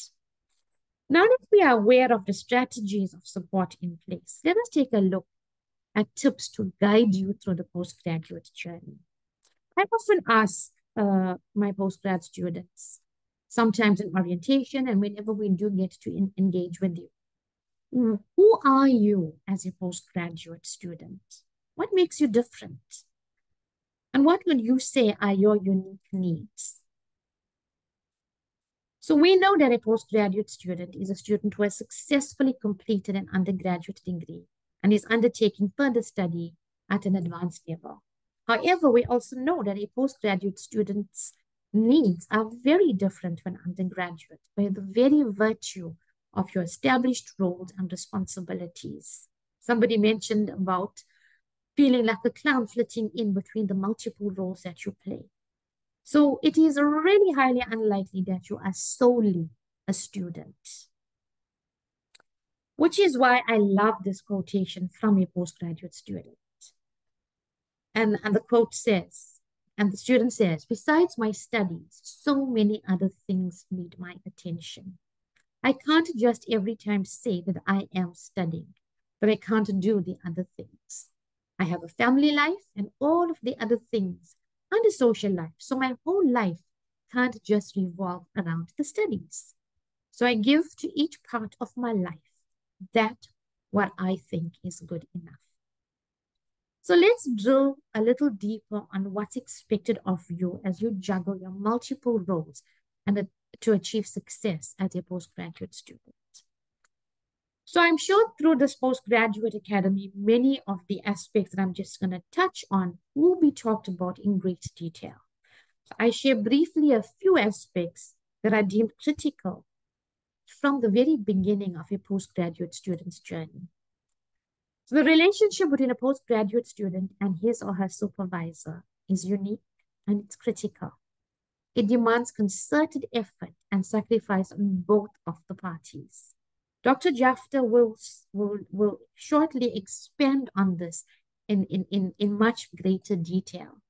Now that we are aware of the strategies of support in place, let us take a look at tips to guide you through the postgraduate journey. I often ask uh, my postgrad students, sometimes in orientation and whenever we do get to in engage with you, who are you as a postgraduate student? What makes you different? And what would you say are your unique needs? So we know that a postgraduate student is a student who has successfully completed an undergraduate degree and is undertaking further study at an advanced level. However, we also know that a postgraduate student's needs are very different to an undergraduate by the very virtue of your established roles and responsibilities. Somebody mentioned about feeling like a clown flitting in between the multiple roles that you play. So it is really highly unlikely that you are solely a student, which is why I love this quotation from a postgraduate student. And, and the quote says, and the student says, besides my studies, so many other things need my attention. I can't just every time say that I am studying, but I can't do the other things. I have a family life and all of the other things and a social life, so my whole life can't just revolve around the studies. So I give to each part of my life that what I think is good enough. So let's drill a little deeper on what's expected of you as you juggle your multiple roles and to achieve success as a postgraduate student. So I'm sure through this Postgraduate Academy, many of the aspects that I'm just going to touch on will be talked about in great detail. So I share briefly a few aspects that are deemed critical from the very beginning of a postgraduate student's journey. So the relationship between a postgraduate student and his or her supervisor is unique and it's critical. It demands concerted effort and sacrifice on both of the parties. Doctor Jafta will, will, will shortly expand on this in, in, in, in much greater detail.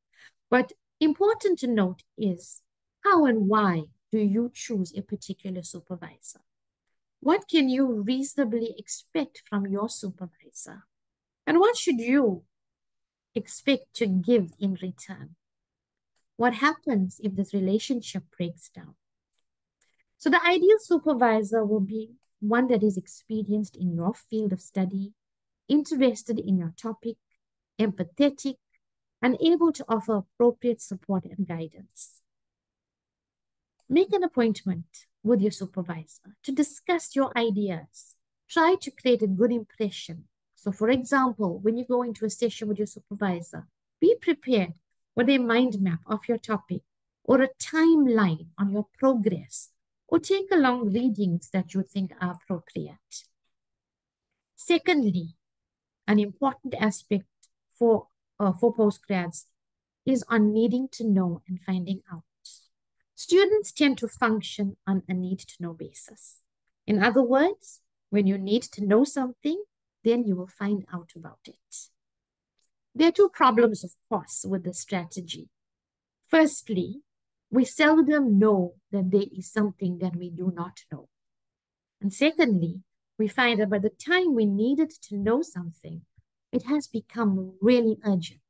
But important to note is how and why do you choose a particular supervisor? What can you reasonably expect from your supervisor? And what should you expect to give in return? What happens if this relationship breaks down? So the ideal supervisor will be one that is experienced in your field of study, interested in your topic, empathetic, and able to offer appropriate support and guidance. Make an appointment with your supervisor to discuss your ideas. Try to create a good impression. So for example, when you go into a session with your supervisor, be prepared with a mind map of your topic or a timeline on your progress, or take along readings that you think are appropriate. Secondly, an important aspect for, uh, for postgrads is on needing to know and finding out. Students tend to function on a need-to-know basis. In other words, when you need to know something, then you will find out about it. There are two problems, of course, with this strategy. Firstly, we seldom know that there is something that we do not know. And secondly, we find that by the time we needed to know something, it has become really urgent.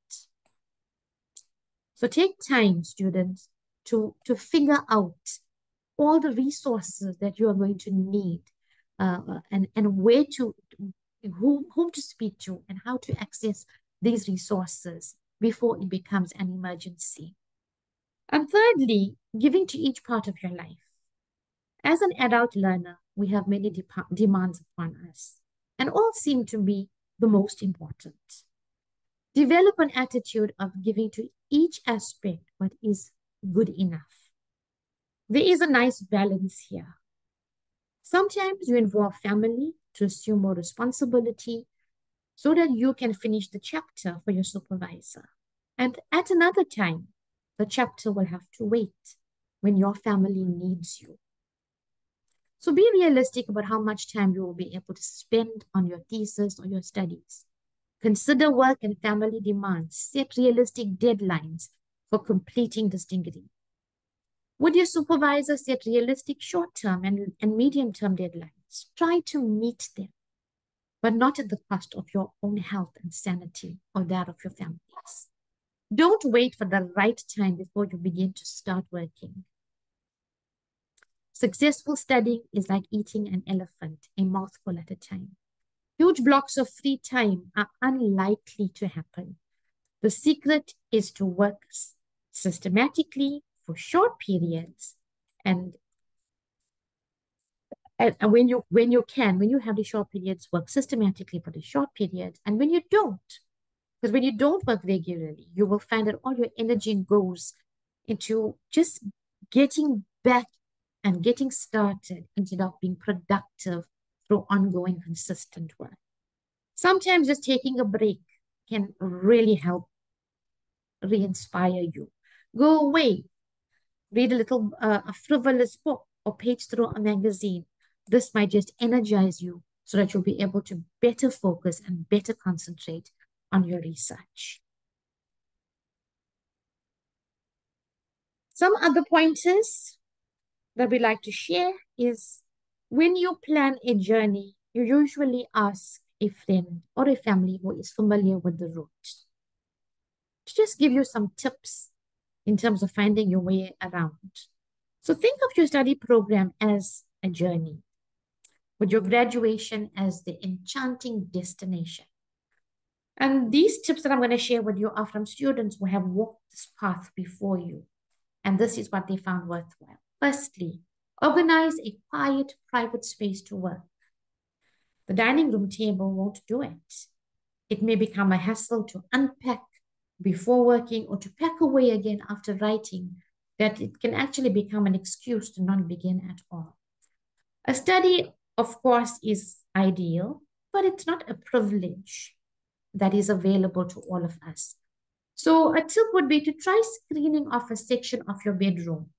So take time, students, to, to figure out all the resources that you are going to need uh, and, and where to, who, whom to speak to and how to access these resources before it becomes an emergency. And thirdly, giving to each part of your life. As an adult learner, we have many de demands upon us, and all seem to be the most important. Develop an attitude of giving to each aspect what is good enough. There is a nice balance here. Sometimes you involve family to assume more responsibility so that you can finish the chapter for your supervisor. And at another time, the chapter will have to wait when your family needs you. So be realistic about how much time you will be able to spend on your thesis or your studies. Consider work and family demands. Set realistic deadlines for completing this degree. Would your supervisor set realistic short-term and, and medium-term deadlines? Try to meet them, but not at the cost of your own health and sanity or that of your families. Don't wait for the right time before you begin to start working. Successful studying is like eating an elephant, a mouthful at a time. Huge blocks of free time are unlikely to happen. The secret is to work systematically for short periods and, and when you, when you can, when you have the short periods, work systematically for the short periods. And when you don't, because when you don't work regularly, you will find that all your energy goes into just getting back and getting started instead of being productive through ongoing, consistent work. Sometimes just taking a break can really help re-inspire you. Go away, read a little uh, a frivolous book or page through a magazine. This might just energize you so that you'll be able to better focus and better concentrate on your research. Some other pointers that we like to share is when you plan a journey, you usually ask a friend or a family who is familiar with the route to just give you some tips in terms of finding your way around. So think of your study program as a journey, with your graduation as the enchanting destination. And these tips that I'm going to share with you are from students who have walked this path before you. And this is what they found worthwhile. Firstly, organize a quiet, private space to work. The dining room table won't do it. It may become a hassle to unpack before working or to pack away again after writing, that it can actually become an excuse to not begin at all. A study, of course, is ideal, but it's not a privilege that is available to all of us. So a tip would be to try screening off a section of your bedroom,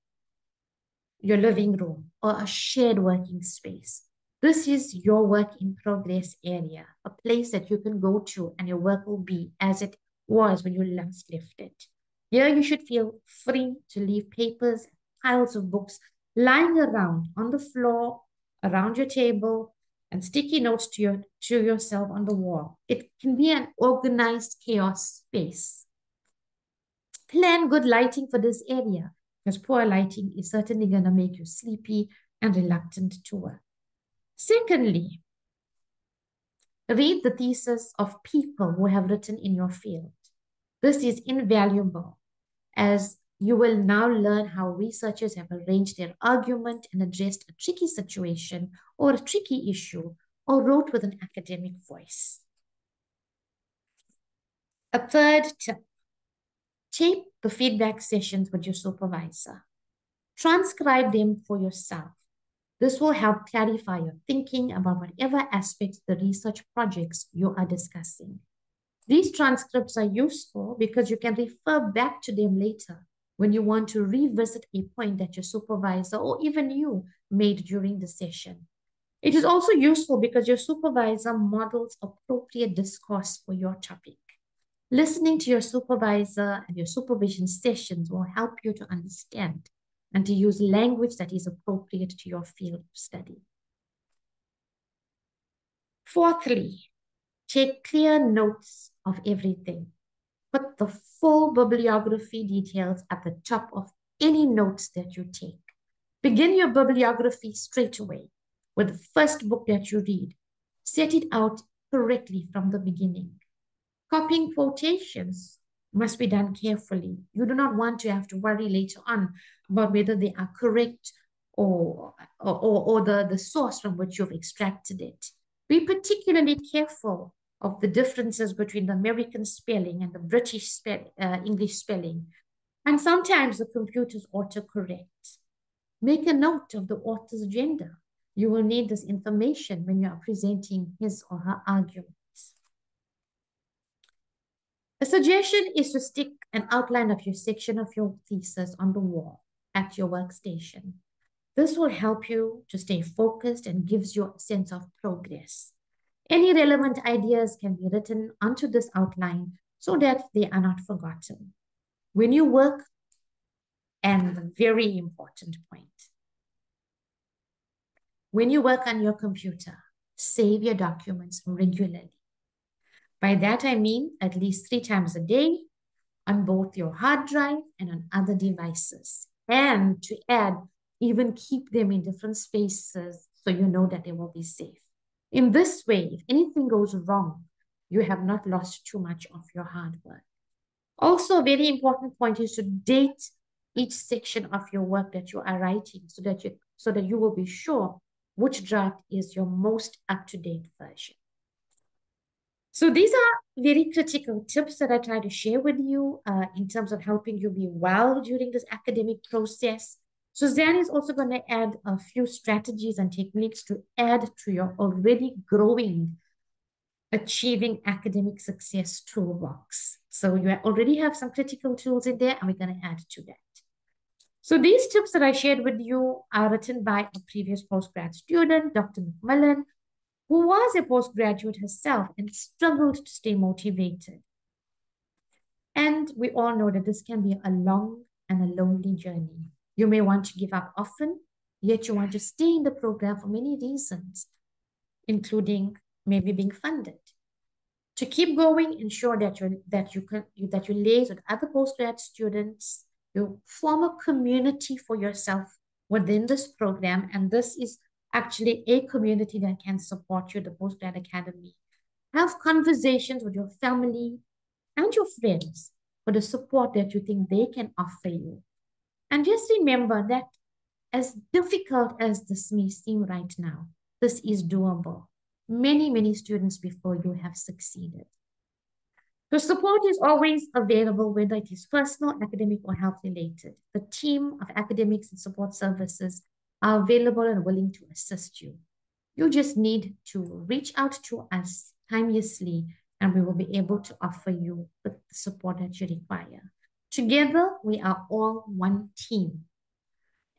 your living room, or a shared working space. This is your work in progress area, a place that you can go to and your work will be as it was when you last left it. Here you should feel free to leave papers, piles of books lying around on the floor, around your table, and sticky notes to, your, to yourself on the wall. It can be an organized chaos space. Plan good lighting for this area, because poor lighting is certainly going to make you sleepy and reluctant to work. Secondly, read the thesis of people who have written in your field. This is invaluable, as you will now learn how researchers have arranged their argument and addressed a tricky situation or a tricky issue, or wrote with an academic voice. A third tip, tape the feedback sessions with your supervisor. Transcribe them for yourself. This will help clarify your thinking about whatever aspects of the research projects you are discussing. These transcripts are useful because you can refer back to them later when you want to revisit a point that your supervisor or even you made during the session. It is also useful because your supervisor models appropriate discourse for your topic. Listening to your supervisor and your supervision sessions will help you to understand and to use language that is appropriate to your field of study. Fourthly, take clear notes of everything. Put the full bibliography details at the top of any notes that you take. Begin your bibliography straight away with the first book that you read. Set it out correctly from the beginning. Copying quotations must be done carefully. You do not want to have to worry later on about whether they are correct or, or, or the, the source from which you've extracted it. Be particularly careful of the differences between the American spelling and the British spe- uh, English spelling. And sometimes the computers autocorrect. Make a note of the author's gender. You will need this information when you are presenting his or her argument. A suggestion is to stick an outline of your section of your thesis on the wall at your workstation. This will help you to stay focused and gives you a sense of progress. Any relevant ideas can be written onto this outline so that they are not forgotten when you work. And a very important point, when you work on your computer, save your documents regularly. By that, I mean at least three times a day on both your hard drive and on other devices. And to add, even keep them in different spaces so you know that they will be safe. In this way, if anything goes wrong, you have not lost too much of your hard work. Also, a very important point is to date each section of your work that you are writing so that you, so that you will be sure which draft is your most up-to-date version. So these are very critical tips that I try to share with you uh, in terms of helping you be well during this academic process. Suzanne is also going to add a few strategies and techniques to add to your already growing Achieving Academic Success toolbox. So you already have some critical tools in there and we're going to add to that. So these tips that I shared with you are written by a previous postgrad student, Doctor McMillan, who was a postgraduate herself and struggled to stay motivated. And we all know that this can be a long and a lonely journey. You may want to give up often, yet you want to stay in the program for many reasons, including maybe being funded. To keep going, ensure that, you're, that, you, can, that you liaise with other postgrad students, you form a community for yourself within this program, and this is actually a community that can support you, the Postgrad Academy. Have conversations with your family and your friends for the support that you think they can offer you. And just remember that as difficult as this may seem right now, this is doable. Many, many students before you have succeeded. The support is always available, whether it is personal, academic, or health related. The team of academics and support services are available and willing to assist you. You just need to reach out to us timeously, and we will be able to offer you the support that you require. Together, we are all one team,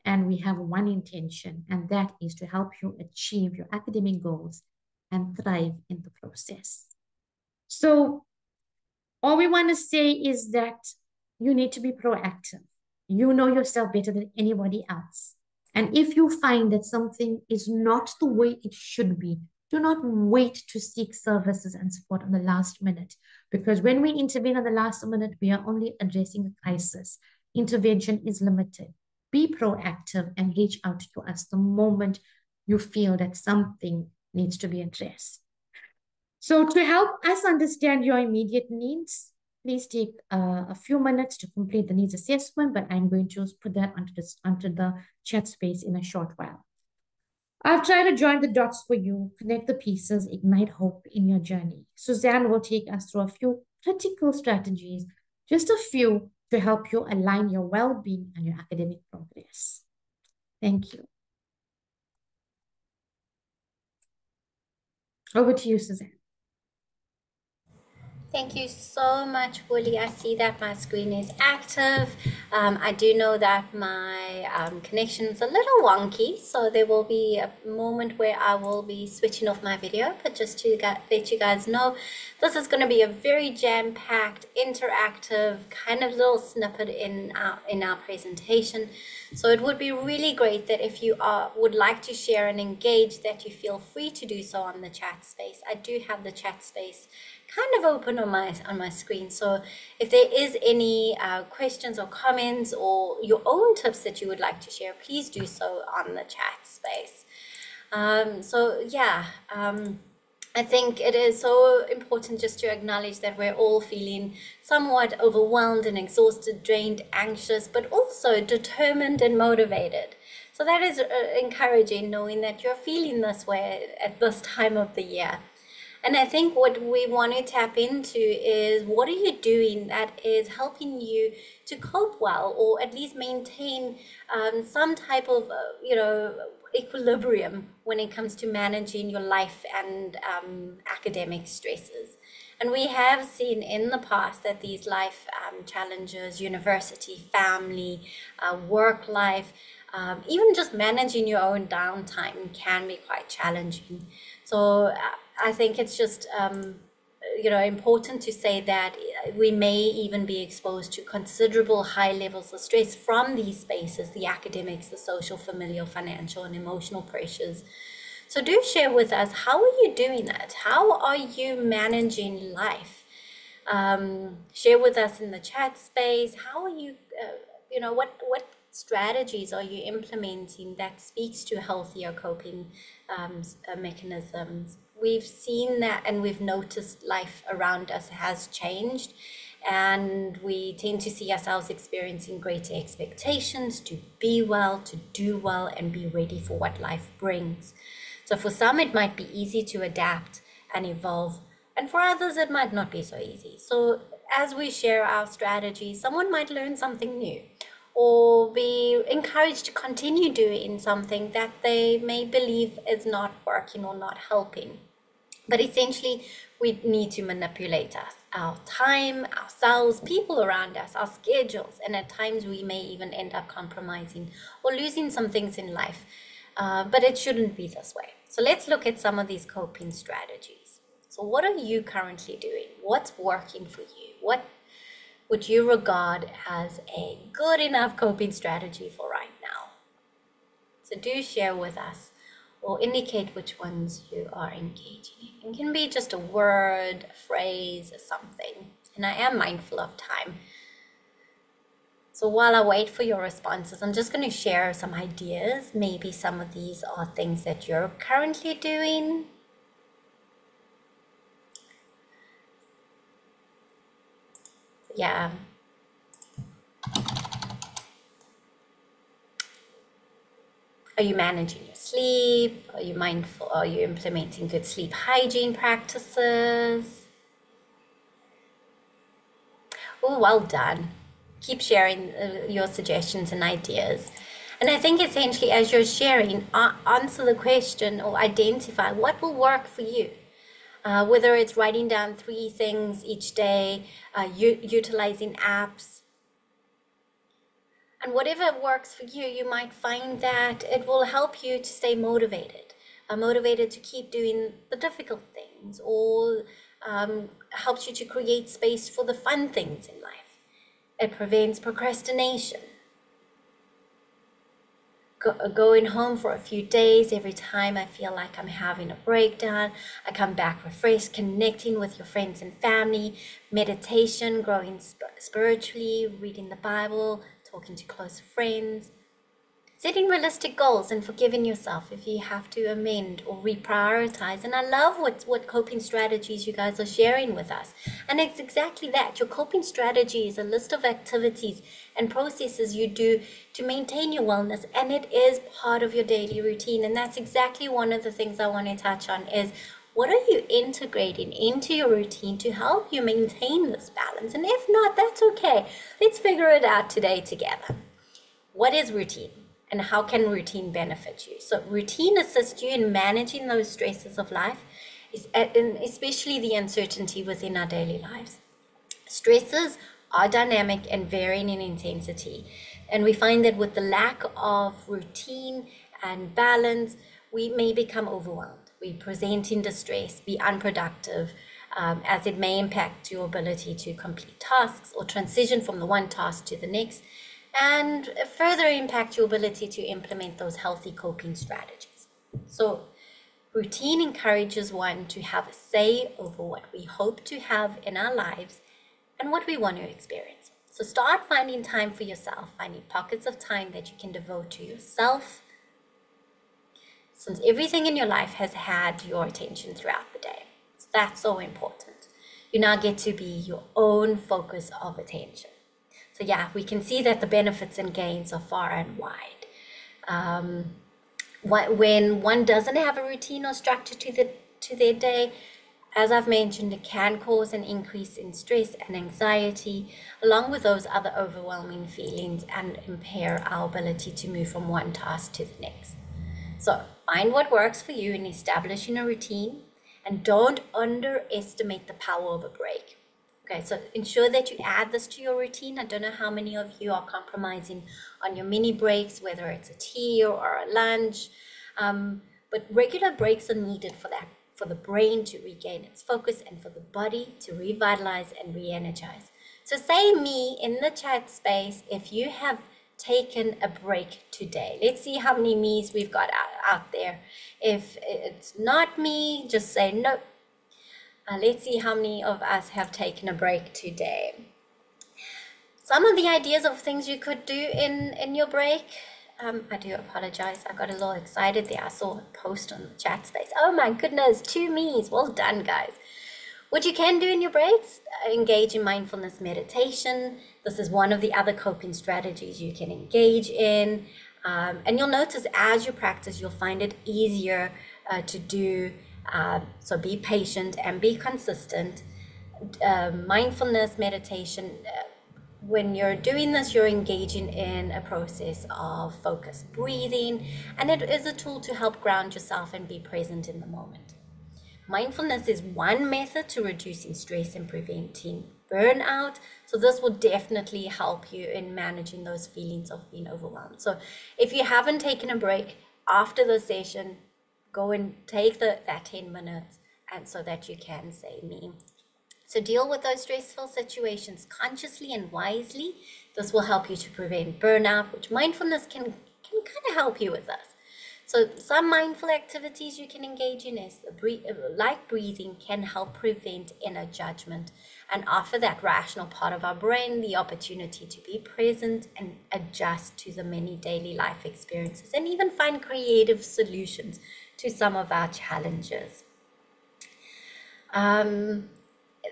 and we have one intention, and that is to help you achieve your academic goals and thrive in the process. So all we want to say is that you need to be proactive. You know yourself better than anybody else. And if you find that something is not the way it should be, do not wait to seek services and support on the last minute, because when we intervene on the last minute, we are only addressing a crisis. Intervention is limited. Be proactive and reach out to us the moment you feel that something needs to be addressed. So to help us understand your immediate needs, please take uh, a few minutes to complete the needs assessment, but I'm going to put that onto, this, onto the chat space in a short while. I've tried to join the dots for you, connect the pieces, ignite hope in your journey. Suzanne will take us through a few critical strategies, just a few, to help you align your well-being and your academic progress. Thank you. Over to you, Suzanne. Thank you so much, Willie. I see that my screen is active. Um, I do know that my um, connection is a little wonky, so there will be a moment where I will be switching off my video, but just to get, let you guys know, this is going to be a very jam-packed, interactive kind of little snippet in our, in our presentation. So it would be really great that if you are, would like to share and engage, that you feel free to do so on the chat space. I do have the chat space kind of open on my on my screen, so if there is any uh, questions or comments or your own tips that you would like to share, please do so on the chat space. Um, so yeah, um, I think it is so important just to acknowledge that we're all feeling somewhat overwhelmed and exhausted, drained, anxious, but also determined and motivated. So that is uh, encouraging, knowing that you're feeling this way at this time of the year. And I think what we want to tap into is, what are you doing that is helping you to cope well, or at least maintain um, some type of, uh, you know, equilibrium when it comes to managing your life and um, academic stresses. And we have seen in the past that these life um, challenges, university, family, uh, work life, um, even just managing your own downtime can be quite challenging. So uh, I think it's just, um, you know, important to say that we may even be exposed to considerable high levels of stress from these spaces, the academics, the social, familial, financial, and emotional pressures. So do share with us, how are you doing that? How are you managing life? Um, share with us in the chat space, how are you, uh, you know, what, what strategies are you implementing that speaks to healthier coping um, mechanisms? We've seen that, and we've noticed life around us has changed, and we tend to see ourselves experiencing greater expectations to be well, to do well, and be ready for what life brings. So for some, it might be easy to adapt and evolve, and for others, it might not be so easy. So as we share our strategies, someone might learn something new, or be encouraged to continue doing something that they may believe is not working or not helping. But essentially, we need to manipulate us, our time, ourselves, people around us, our schedules, and at times we may even end up compromising or losing some things in life. Uh, but it shouldn't be this way. So let's look at some of these coping strategies. So what are you currently doing? What's working for you? What would you regard as a good enough coping strategy for right now? So do share with us, or indicate which ones you are engaging in. It can be just a word, a phrase, or something. And I am mindful of time. So while I wait for your responses, I'm just going to share some ideas. Maybe some of these are things that you're currently doing. Yeah. Are you managing your sleep? Are you mindful? Are you implementing good sleep hygiene practices? Oh, well done. Keep sharing uh, your suggestions and ideas. And I think essentially as you're sharing, uh, answer the question or identify what will work for you. Uh, whether it's writing down three things each day, uh, utilizing apps. And whatever works for you, you might find that it will help you to stay motivated, uh, motivated to keep doing the difficult things, or um, helps you to create space for the fun things in life. It prevents procrastination. Go, going home for a few days, every time I feel like I'm having a breakdown, I come back refreshed, connecting with your friends and family, meditation, growing sp- spiritually, reading the Bible, talking to close friends, setting realistic goals and forgiving yourself if you have to amend or reprioritize. And I love what, what coping strategies you guys are sharing with us. And it's exactly that. Your coping strategy is a list of activities and processes you do to maintain your wellness, and it is part of your daily routine. And that's exactly one of the things I want to touch on is, what are you integrating into your routine to help you maintain this balance? And if not, that's okay. Let's figure it out today together. What is routine, and how can routine benefit you? So routine assists you in managing those stresses of life, especially the uncertainty within our daily lives. Stresses are dynamic and varying in intensity. And we find that with the lack of routine and balance, we may become overwhelmed. We present in distress, be unproductive, um, as it may impact your ability to complete tasks or transition from the one task to the next, and further impact your ability to implement those healthy coping strategies. So routine encourages one to have a say over what we hope to have in our lives and what we want to experience. So start finding time for yourself, finding pockets of time that you can devote to yourself, since everything in your life has had your attention throughout the day. So that's so important. You now get to be your own focus of attention. So yeah, we can see that the benefits and gains are far and wide. Um, when one doesn't have a routine or structure to, the, to their day, as I've mentioned, it can cause an increase in stress and anxiety, along with those other overwhelming feelings, and impair our ability to move from one task to the next. So find what works for you in establishing a routine, and don't underestimate the power of a break. Okay, so ensure that you add this to your routine. I don't know how many of you are compromising on your mini breaks, whether it's a tea or a lunch, um, but regular breaks are needed for that, for the brain to regain its focus and for the body to revitalize and re-energize. So say me in the chat space if you have taken a break today. Let's see how many me's we've got out, out there. If it's not me, just say no. Uh, let's see how many of us have taken a break today. Some of the ideas of things you could do in, in your break. Um, I do apologize. I got a little excited there. I saw a post on the chat space. Oh my goodness, two me's. Well done, guys. What you can do in your breaks, engage in mindfulness meditation. This is one of the other coping strategies you can engage in. Um, and you'll notice as you practice, you'll find it easier uh, to do. Uh, so be patient and be consistent. Uh, mindfulness meditation, uh, when you're doing this, you're engaging in a process of focused breathing. And it is a tool to help ground yourself and be present in the moment. Mindfulness is one method to reducing stress and preventing burnout. So this will definitely help you in managing those feelings of being overwhelmed. So if you haven't taken a break after the session, go and take the, that ten minutes, and so that you can say me. So deal with those stressful situations consciously and wisely. This will help you to prevent burnout, which mindfulness can, can kind of help you with this. So some mindful activities you can engage in is like breathing can help prevent inner judgment and offer that rational part of our brain the opportunity to be present and adjust to the many daily life experiences and even find creative solutions to some of our challenges. Um,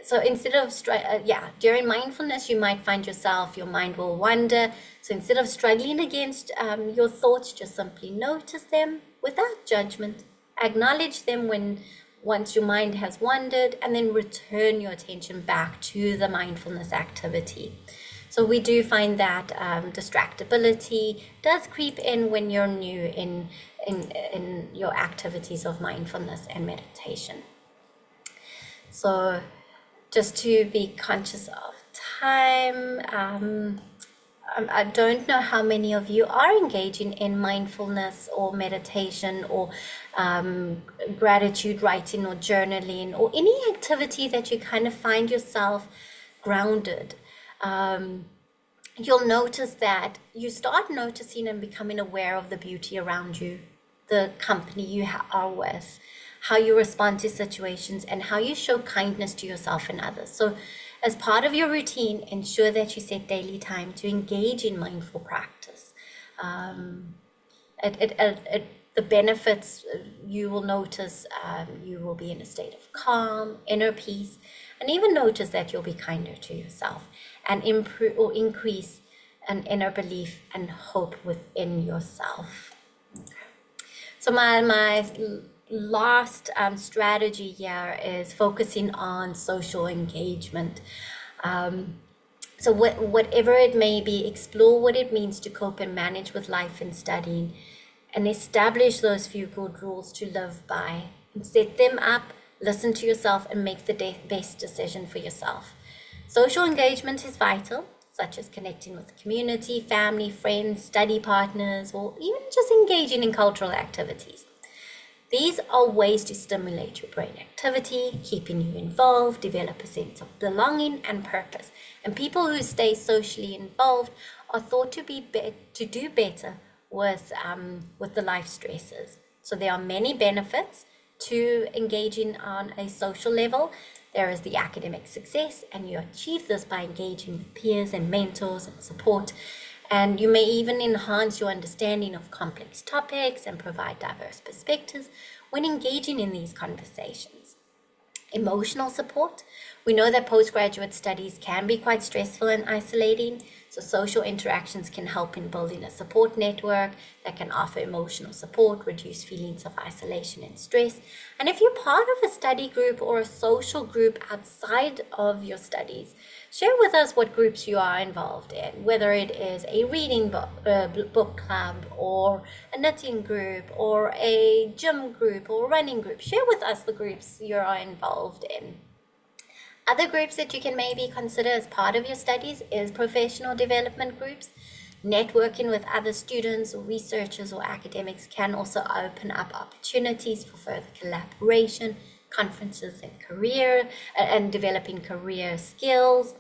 so instead of, uh, yeah, during mindfulness, you might find yourself, your mind will wander. So instead of struggling against um, your thoughts, just simply notice them without judgment, acknowledge them when once your mind has wandered, and then return your attention back to the mindfulness activity. So we do find that um, distractibility does creep in when you're new in, in, in your activities of mindfulness and meditation. So just to be conscious of time, um, I don't know how many of you are engaging in mindfulness or meditation or um, gratitude writing or journaling or any activity that you kind of find yourself grounded. Um, you'll notice that you start noticing and becoming aware of the beauty around you, the company you are with, how you respond to situations, and how you show kindness to yourself and others. So as part of your routine, ensure that you set daily time to engage in mindful practice. Um, it, it, it, it, the benefits you will notice, um, you will be in a state of calm, inner peace, and even notice that you'll be kinder to yourself and improve or increase an inner belief and hope within yourself. So my, my last um, strategy here is focusing on social engagement. Um, so wh whatever it may be, explore what it means to cope and manage with life and studying, and establish those few good rules to live by. And set them up, listen to yourself, and make the best decision for yourself. Social engagement is vital, such as connecting with the community, family, friends, study partners, or even just engaging in cultural activities. These are ways to stimulate your brain activity, keeping you involved, develop a sense of belonging and purpose. And people who stay socially involved are thought to be, be to do better with, um, with the life stresses. So there are many benefits to engaging on a social level. There is the academic success, and you achieve this by engaging with peers and mentors and support. And you may even enhance your understanding of complex topics and provide diverse perspectives when engaging in these conversations. Emotional support. We know that postgraduate studies can be quite stressful and isolating, so social interactions can help in building a support network that can offer emotional support, reduce feelings of isolation and stress. And if you're part of a study group or a social group outside of your studies, share with us what groups you are involved in, whether it is a reading book, uh, book club, or a knitting group, or a gym group, or a running group. Share with us the groups you are involved in. Other groups that you can maybe consider as part of your studies is professional development groups. Networking with other students, or researchers, or academics can also open up opportunities for further collaboration, conferences, and career and developing career skills.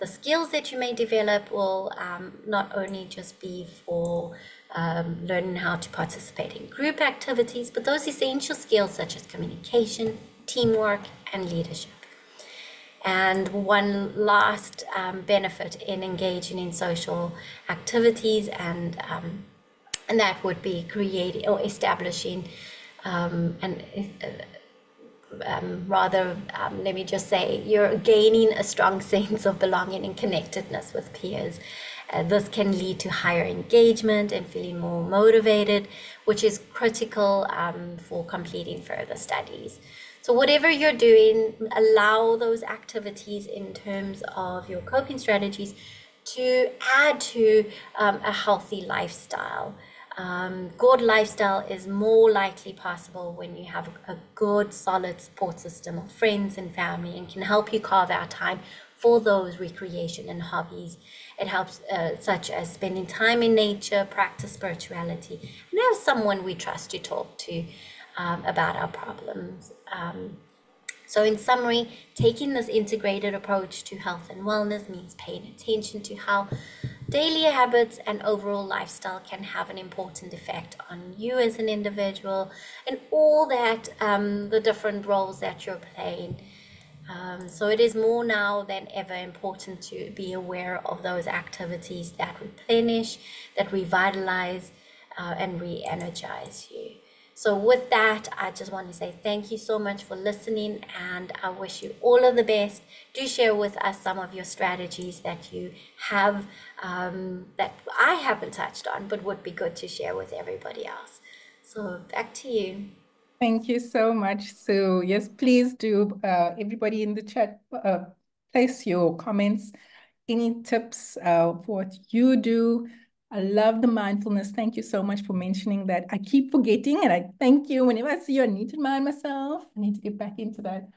The skills that you may develop will um, not only just be for um, learning how to participate in group activities, but those essential skills such as communication, teamwork, and leadership. And one last um, benefit in engaging in social activities, and um, and that would be creating or establishing um, and uh, um, rather um, let me just say you're gaining a strong sense of belonging and connectedness with peers. Uh, this can lead to higher engagement and feeling more motivated, which is critical um, for completing further studies. So whatever you're doing, allow those activities in terms of your coping strategies to add to um, a healthy lifestyle. Um, good lifestyle is more likely possible when you have a good, solid support system of friends and family, and can help you carve out time for those recreation and hobbies. It helps, uh, such as spending time in nature, practice spirituality, and have someone we trust to talk to Um, about our problems. Um, so in summary, taking this integrated approach to health and wellness means paying attention to how daily habits and overall lifestyle can have an important effect on you as an individual and all that, um, the different roles that you're playing. Um, so it is more now than ever important to be aware of those activities that replenish, that revitalize, uh, and re-energize you. So with that, I just want to say thank you so much for listening, and I wish you all of the best. Do share with us some of your strategies that you have, um, that I haven't touched on, but would be good to share with everybody else. So back to you. Thank you so much, Sue. Yes, please do. Uh, everybody in the chat, uh, place your comments, any tips uh, for what you do. I love the mindfulness. Thank you so much for mentioning that. I keep forgetting, and I thank you. Whenever I see you, I need to remind myself. I need to get back into that.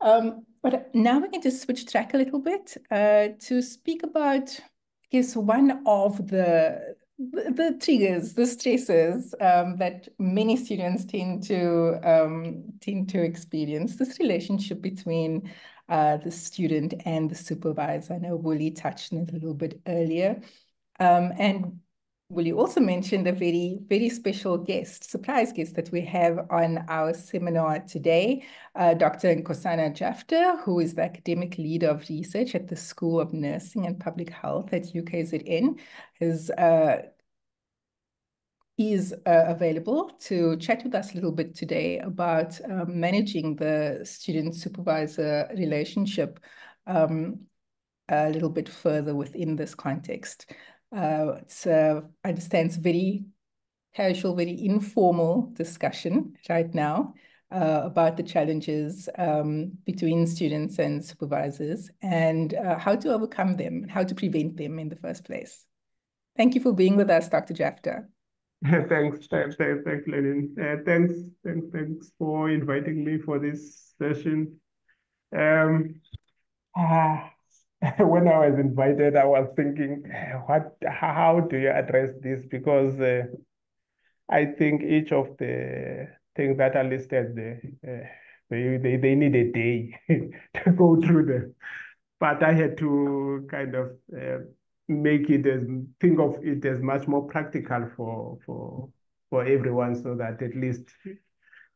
Um, but now we're going to switch track a little bit uh, to speak about, I guess, one of the, the, the triggers, the stresses um, that many students tend to, um, tend to experience, this relationship between uh, the student and the supervisor. I know Willie touched on it a little bit earlier. Um, and Willie also mentioned a very, very special guest, surprise guest that we have on our seminar today, uh, Doctor Nkosana Jafta, who is the academic leader of research at the School of Nursing and Public Health at U K Z N, is, uh, is uh, available to chat with us a little bit today about uh, managing the student-supervisor relationship um, a little bit further within this context. Uh, it's, uh, I understand it's very casual, very informal discussion right now uh, about the challenges um, between students and supervisors and uh, how to overcome them, how to prevent them in the first place. Thank you for being with us, Doctor Jafta. Thanks, thanks, thanks, Lenin. Uh, thanks, thanks, thanks for inviting me for this session. Um, ah. When I was invited, I was thinking, what? How do you address this? Because uh, I think each of the things that are listed there, uh, they, they they need a day to go through them. But I had to kind of uh, make it as think of it as much more practical for for for everyone, so that at least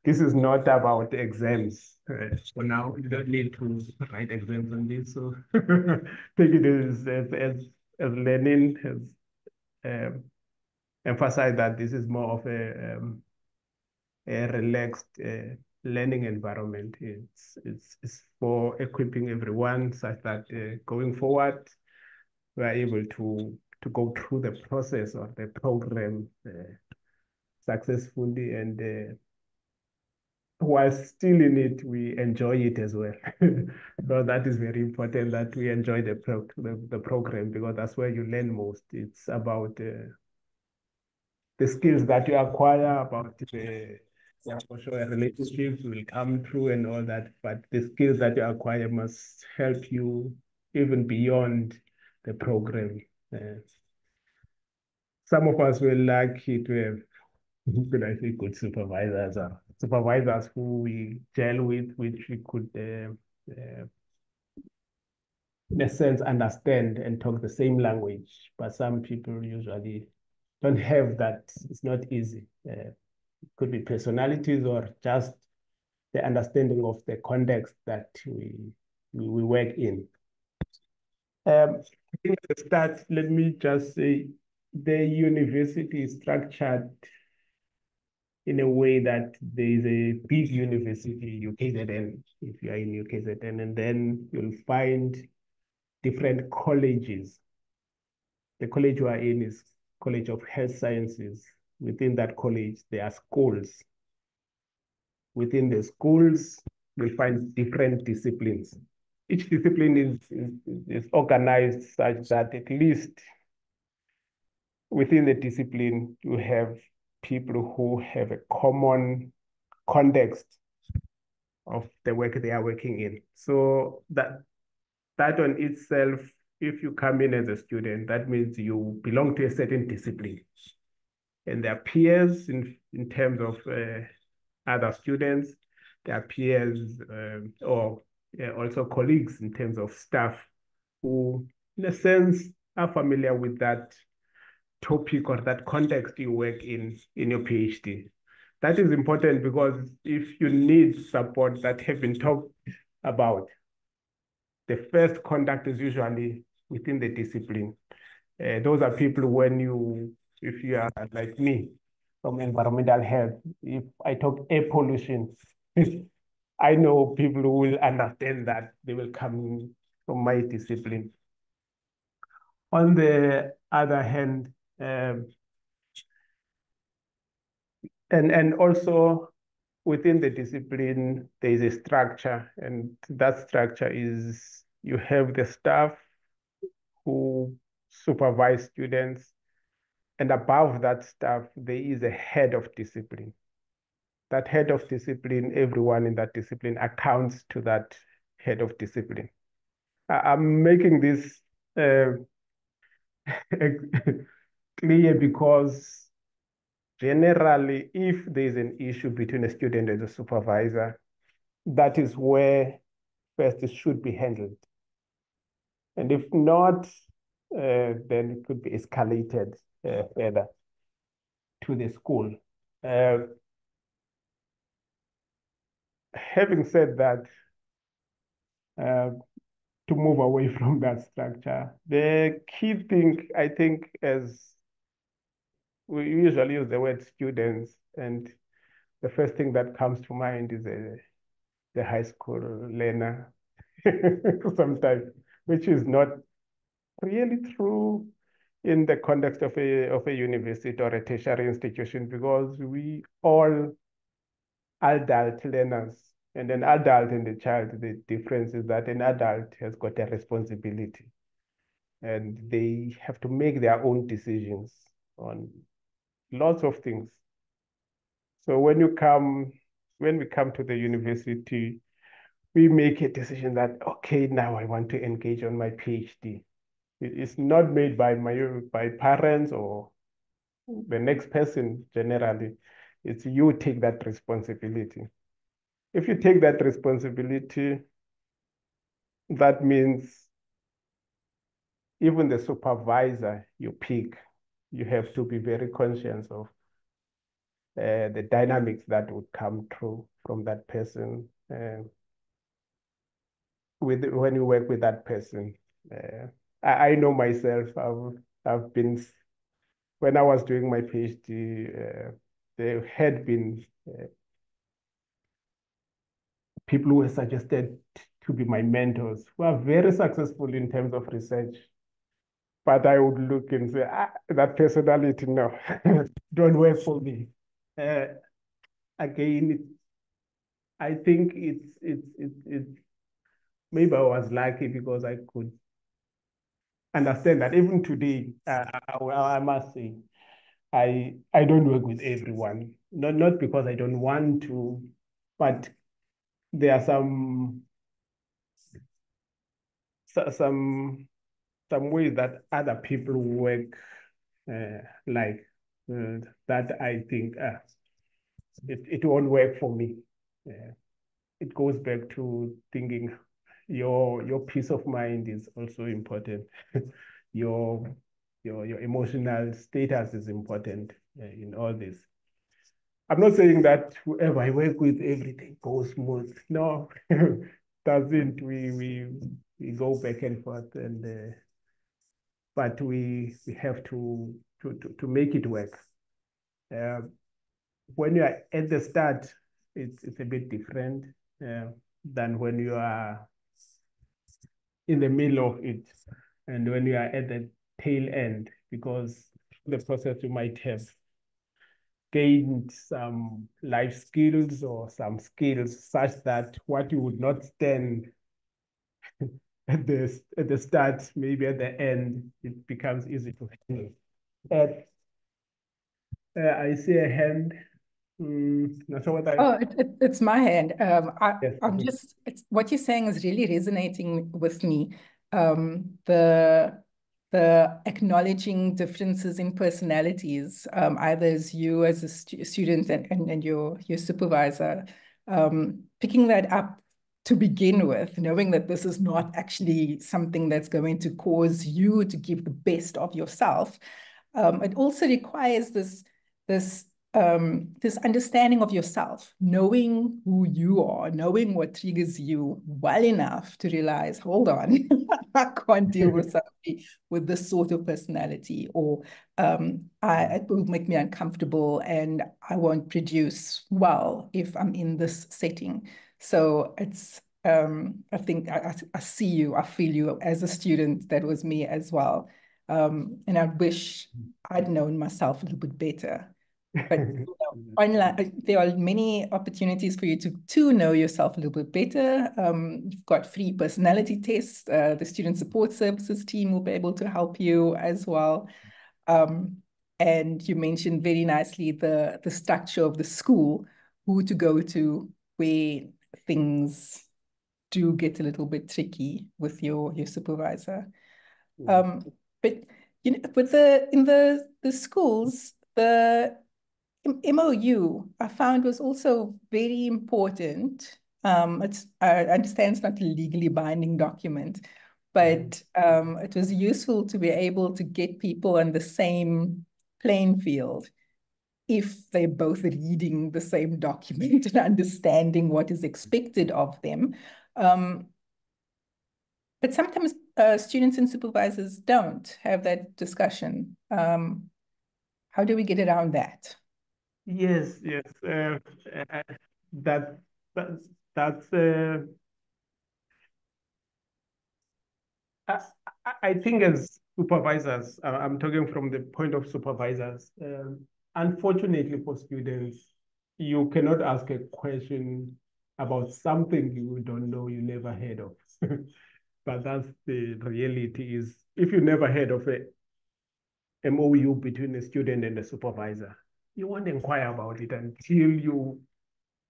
this is not about exams. Uh, for now, you don't need to write exams on this. So take it as as as Lenin has um, emphasized that this is more of a um, a relaxed uh, learning environment. It's it's it's for equipping everyone such that uh, going forward, we are able to to go through the process of the program uh, successfully and. Uh, While still in it, we enjoy it as well. So that is very important, that we enjoy the, pro the, the program, because that's where you learn most. It's about uh, the skills that you acquire, about the yeah. social relationships will come through and all that. But the skills that you acquire must help you even beyond the program. Uh, some of us will like it to have, could I say, good supervisors are. Supervisors who we gel with, which we could, uh, uh, in a sense, understand and talk the same language. But some people usually don't have that. It's not easy. Uh, it could be personalities or just the understanding of the context that we we, we work in. Um, I think at the start, let me just say the university is structured in a way that there is a big university, U K Z N, if you are in U K Z N, and then you'll find different colleges. The college you are in is College of Health Sciences. Within that college, there are schools. Within the schools, you'll find different disciplines. Each discipline is, is, is organized such that at least within the discipline, you have people who have a common context of the work they are working in. So that that on itself, if you come in as a student, that means you belong to a certain discipline. And there are peers in, in terms of uh, other students, there are peers um, or uh, also colleagues in terms of staff who, in a sense, are familiar with that topic or that context you work in in your PhD. That is important because if you need support that have been talked about, the first contact is usually within the discipline. Uh, those are people when you, if you are like me, from environmental health, if I talk air pollution, I know people who will understand that they will come from my discipline. On the other hand, um, and, and also within the discipline, there is a structure, and that structure is you have the staff who supervise students, and above that staff, there is a head of discipline. That head of discipline, everyone in that discipline accounts to that head of discipline. I'm making this uh, clear because generally, if there's an issue between a student and a supervisor, that is where first it should be handled. And if not, uh, then it could be escalated uh, further to the school. Uh, Having said that, uh, to move away from that structure, the key thing, I think, as we usually use the word students, and the first thing that comes to mind is a, the high school learner sometimes, which is not really true in the context of a, of a university or a tertiary institution, because we all adult learners, and an adult and a child, the difference is that an adult has got a responsibility and they have to make their own decisions on lots of things. So when you come, when we come to the university, we make a decision that, okay, now I want to engage on my PhD. It's not made by my by parents or the next person generally. It's you take that responsibility. If you take that responsibility, that means even the supervisor you pick, you have to be very conscious of uh, the dynamics that would come through from that person. Uh, with when you work with that person, uh, I, I know myself. I've I've been when I was doing my PhD. Uh, There had been uh, people who were suggested to be my mentors who are very successful in terms of research. But I would look and say, ah, that personality, no, don't work for me. Uh, again, it, I think it's, it's, it's, it's, maybe I was lucky because I could understand that even today, uh, I, I must say, I, I don't work with everyone, not, not because I don't want to, but there are some, some, some ways that other people work uh, like uh, that I think uh, it, it won't work for me. Uh, it goes back to thinking your, your peace of mind is also important. your Your, your emotional status is important uh, in all this. I'm not saying that whoever I work with, everything goes smooth. No, doesn't. We, we we go back and forth, and uh, but we we have to to to, to make it work. Uh, when you are at the start, it's it's a bit different uh, than when you are in the middle of it, and when you are at the tail end, because the process you might have gained some life skills or some skills such that what you would not stand at the, at the start, maybe at the end, it becomes easy to handle. But uh, I see a hand. Mm, not sure what I... Oh, it, it, it's my hand. Um, I, yes, I'm please. just, it's, what you're saying is really resonating with me. Um, the The acknowledging differences in personalities, um, either as you as a stu student and, and, and your, your supervisor, um, picking that up to begin with, knowing that this is not actually something that's going to cause you to give the best of yourself. Um, it also requires this, this, um, this understanding of yourself, knowing who you are, knowing what triggers you well enough to realize, hold on, I can't deal with somebody with this sort of personality, or um, I, it will make me uncomfortable and I won't produce well if I'm in this setting. So it's, um, I think I, I see you, I feel you as a student. That was me as well. Um, and I wish I'd known myself a little bit better. But you know, online, there are many opportunities for you to, to know yourself a little bit better. Um, you've got free personality tests. Uh, the Student Support Services team will be able to help you as well. Um, and you mentioned very nicely the, the structure of the school, who to go to, where things do get a little bit tricky with your, your supervisor. Yeah. Um, but you know, with the in the, the schools, the M O U I found was also very important. Um, it's, I understand it's not a legally binding document, but um, it was useful to be able to get people on the same playing field if they're both reading the same document and understanding what is expected of them. Um, but sometimes uh, students and supervisors don't have that discussion. Um, how do we get around that? Yes, yes. Uh, uh, that, that, that's... Uh, I, I think as supervisors, I'm talking from the point of supervisors, uh, unfortunately for students, you cannot ask a question about something you don't know, you never heard of. But that's the reality is, if you never heard of a M O U between a student and a supervisor, you won't inquire about it until you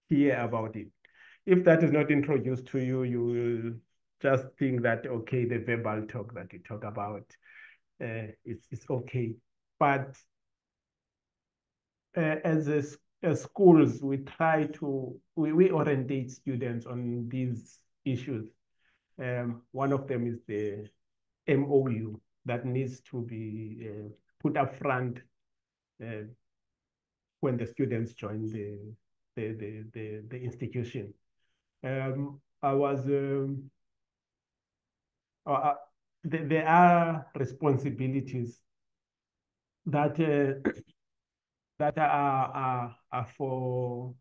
hear about it. If that is not introduced to you, you will just think that, okay, the verbal talk that you talk about, uh, it's, it's okay. But Uh, as, a, as schools, we try to, we, we orientate students on these issues. Um, one of them is the M O U that needs to be uh, put up front uh, when the students join the, the, the, the, the institution. Um, I was, um, uh, th there are responsibilities that uh, that are, are, are for,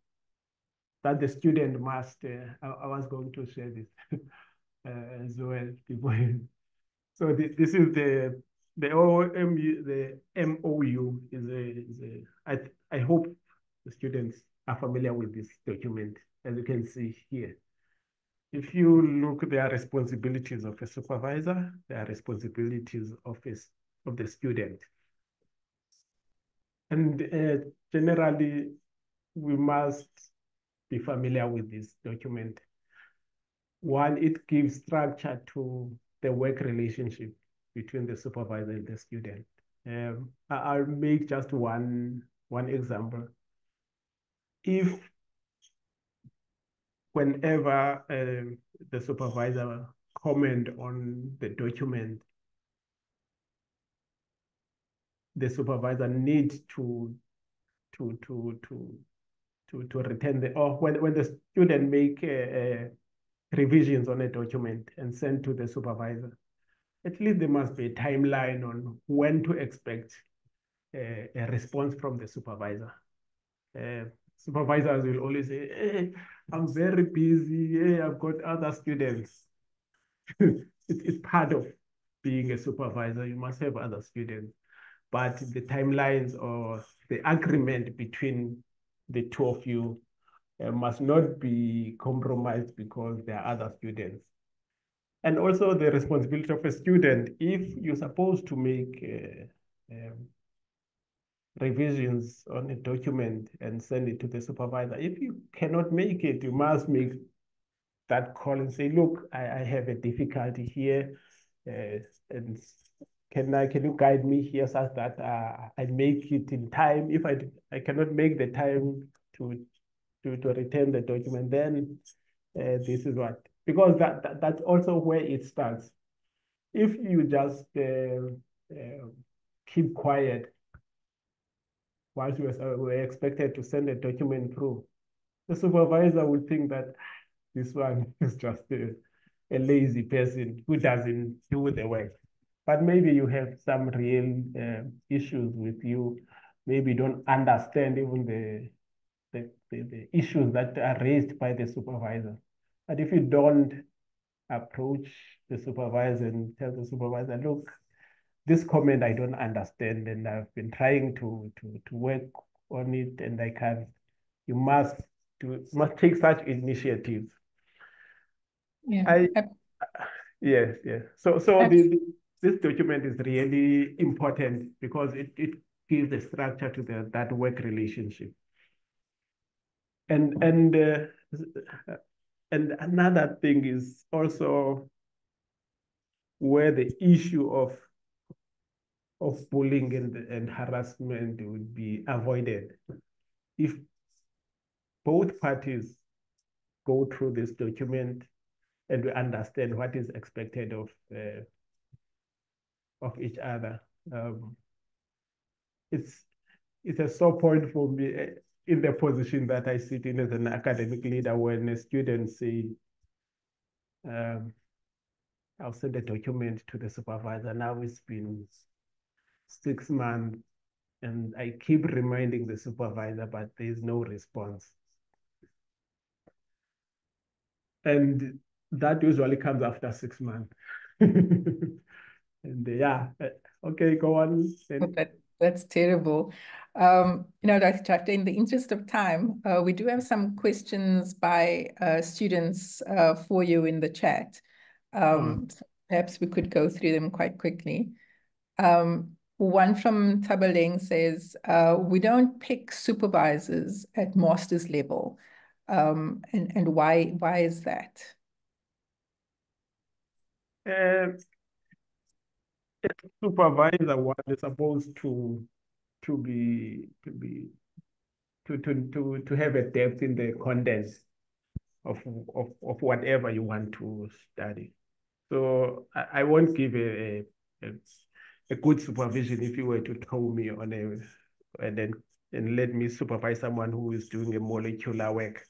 that the student must, uh, I, I was going to share this uh, as well before. So this, this is the, the, O M U, the M O U is a, is a I, I hope the students are familiar with this document, as you can see here. If you look, there are responsibilities of a supervisor, there are responsibilities of, a, of the student. And uh, generally, we must be familiar with this document. One, it gives structure to the work relationship between the supervisor and the student. Um, I'll make just one, one example. If whenever uh, the supervisor comments on the document, the supervisor needs to to to to to to return the or when when the student make uh, uh, revisions on a document and send to the supervisor, at least there must be a timeline on when to expect uh, a response from the supervisor. Uh, supervisors will always say, "Hey, I'm very busy. Hey, I've got other students." it, it's part of being a supervisor. You must have other students. But the timelines or the agreement between the two of you uh, must not be compromised because there are other students. And also the responsibility of a student, if you're supposed to make uh, um, revisions on a document and send it to the supervisor, if you cannot make it, you must make that call and say, look, I, I have a difficulty here. Uh, and Can I? Can you guide me here such that uh, I make it in time? If I I cannot make the time to to to return the document, then uh, this is what, because that, that that's also where it starts. If you just uh, uh, keep quiet, once we were expected to send a document through, the supervisor would think that this one is just a, a lazy person who doesn't do the work. But maybe you have some real uh, issues with you. Maybe you don't understand even the, the, the, the issues that are raised by the supervisor. But if you don't approach the supervisor and tell the supervisor, look, this comment I don't understand and I've been trying to, to, to work on it and I can't, you must do, must take such initiatives. Yeah. I, I, yes, yes. So, so this, this document is really important because it, it gives a structure to the, that work relationship. And, and, uh, and another thing is also where the issue of of bullying and, and harassment would be avoided if both parties go through this document and we understand what is expected of uh, of each other. Um, it's it's a sore point for me in the position that I sit in as an academic leader when a student say, um, I'll send a document to the supervisor. Now it's been six months and I keep reminding the supervisor, but there's no response. And that usually comes after six months. And they, yeah, okay, go on. And that, that's terrible. Um, you know, Doctor Jafta, in the interest of time, uh, we do have some questions by uh, students uh, for you in the chat. Um, mm. So perhaps we could go through them quite quickly. Um, One from Tabaleng says, uh, we don't pick supervisors at master's level. Um, and and why, why is that? Uh, a supervisor one is supposed to to be to be to to to, to have a depth in the contents of, of, of whatever you want to study. So I, I won't give a, a, a a good supervision if you were to tell me on a, and then and let me supervise someone who is doing a molecular work,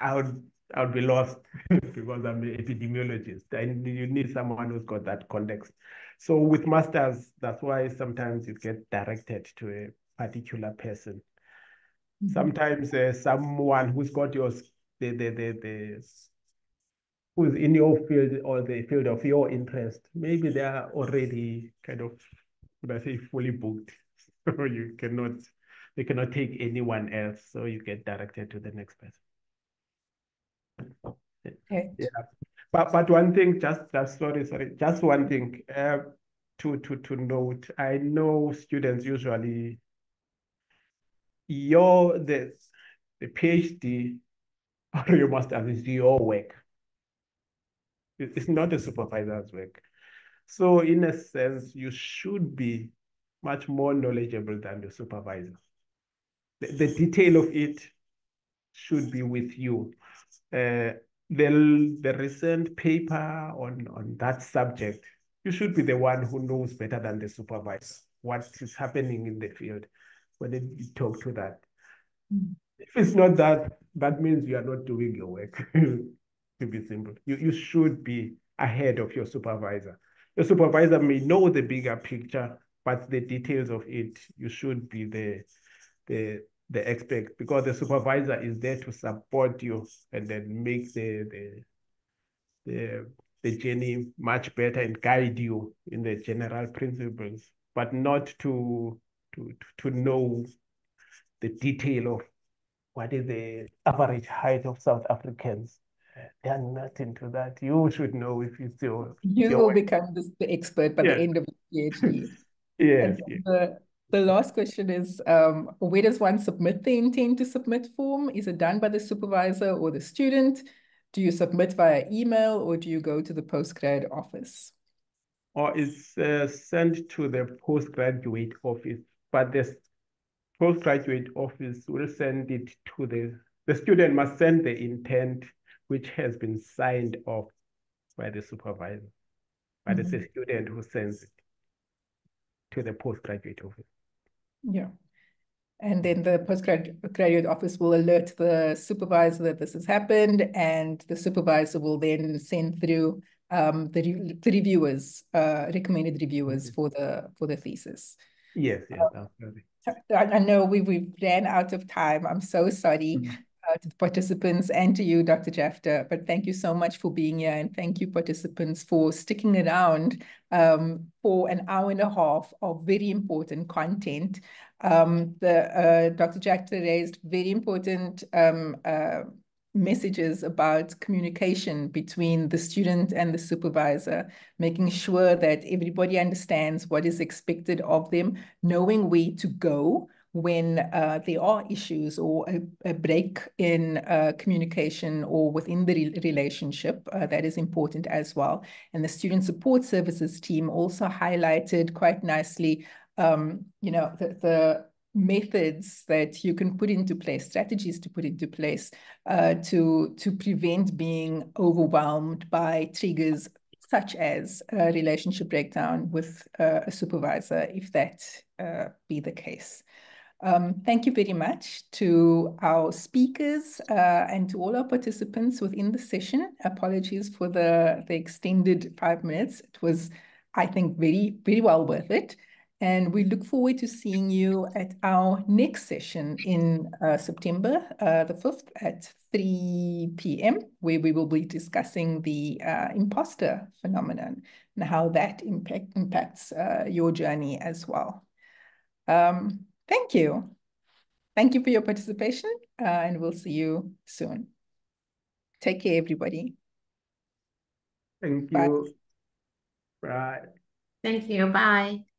I would, I would be lost because I'm an epidemiologist and you need someone who's got that context. So with masters, that's why sometimes you get directed to a particular person. Mm-hmm. Sometimes uh, someone who's got your, the, the, the, the who's in your field or the field of your interest, maybe they are already kind of, let's say, fully booked. So you cannot, they cannot take anyone else. So you get directed to the next person. Okay. Yeah. But but one thing, just just sorry, sorry, just one thing uh, to to to note. I know students usually your the the PhD or your master's is your work. It's not a supervisor's work. So in a sense, you should be much more knowledgeable than the supervisor. The, the detail of it should be with you. Uh, the, the recent paper on, on that subject, you should be the one who knows better than the supervisor what is happening in the field when you talk to that. If it's not that, that means you are not doing your work. To be simple, you, you should be ahead of your supervisor. Your supervisor may know the bigger picture, but the details of it, you should be the, the, the expert, because the supervisor is there to support you and then make the, the, the, the journey much better and guide you in the general principles, but not to, to, to know the detail of what is the average height of South Africans. They are not into that. You should know if you still. You your will way. become the, the expert by yeah. the end of the PhD. yeah. yeah. The, the last question is, um, where does one submit the intent to submit form? Is it done by the supervisor or the student? Do you submit via email or do you go to the postgrad office? Or it's uh, sent to the postgraduate office, but the postgraduate office will send it to the, the student must send the intent which has been signed off by the supervisor, but mm-hmm. it's a student who sends it to the postgraduate office. Yeah. And then the postgraduate office will alert the supervisor that this has happened, and the supervisor will then send through um, the, re the reviewers, uh, recommended reviewers for the for the thesis. Yes, yes, um, absolutely. I know we we ran out of time. I'm so sorry mm-hmm. uh, to the participants and to you, Doctor Jafta, but thank you so much for being here, and thank you, participants, for sticking around um, for an hour and a half of very important content. Um, the uh, Doctor Jafta raised very important um, uh, messages about communication between the student and the supervisor, making sure that everybody understands what is expected of them, knowing where to go when uh, there are issues or a, a break in uh, communication or within the re relationship. Uh, that is important as well. And the student support services team also highlighted quite nicely Um, you know, the, the methods that you can put into place, strategies to put into place uh, to, to prevent being overwhelmed by triggers such as a relationship breakdown with uh, a supervisor, if that uh, be the case. Um, thank you very much to our speakers uh, and to all our participants within the session. Apologies for the, the extended five minutes. It was, I think, very, very well worth it. And we look forward to seeing you at our next session in uh, September uh, the fifth at three p m, where we will be discussing the uh, imposter phenomenon and how that impact, impacts uh, your journey as well. Um, thank you. Thank you for your participation, uh, and we'll see you soon. Take care, everybody. Thank you. Bye. Bye. Thank you. Bye.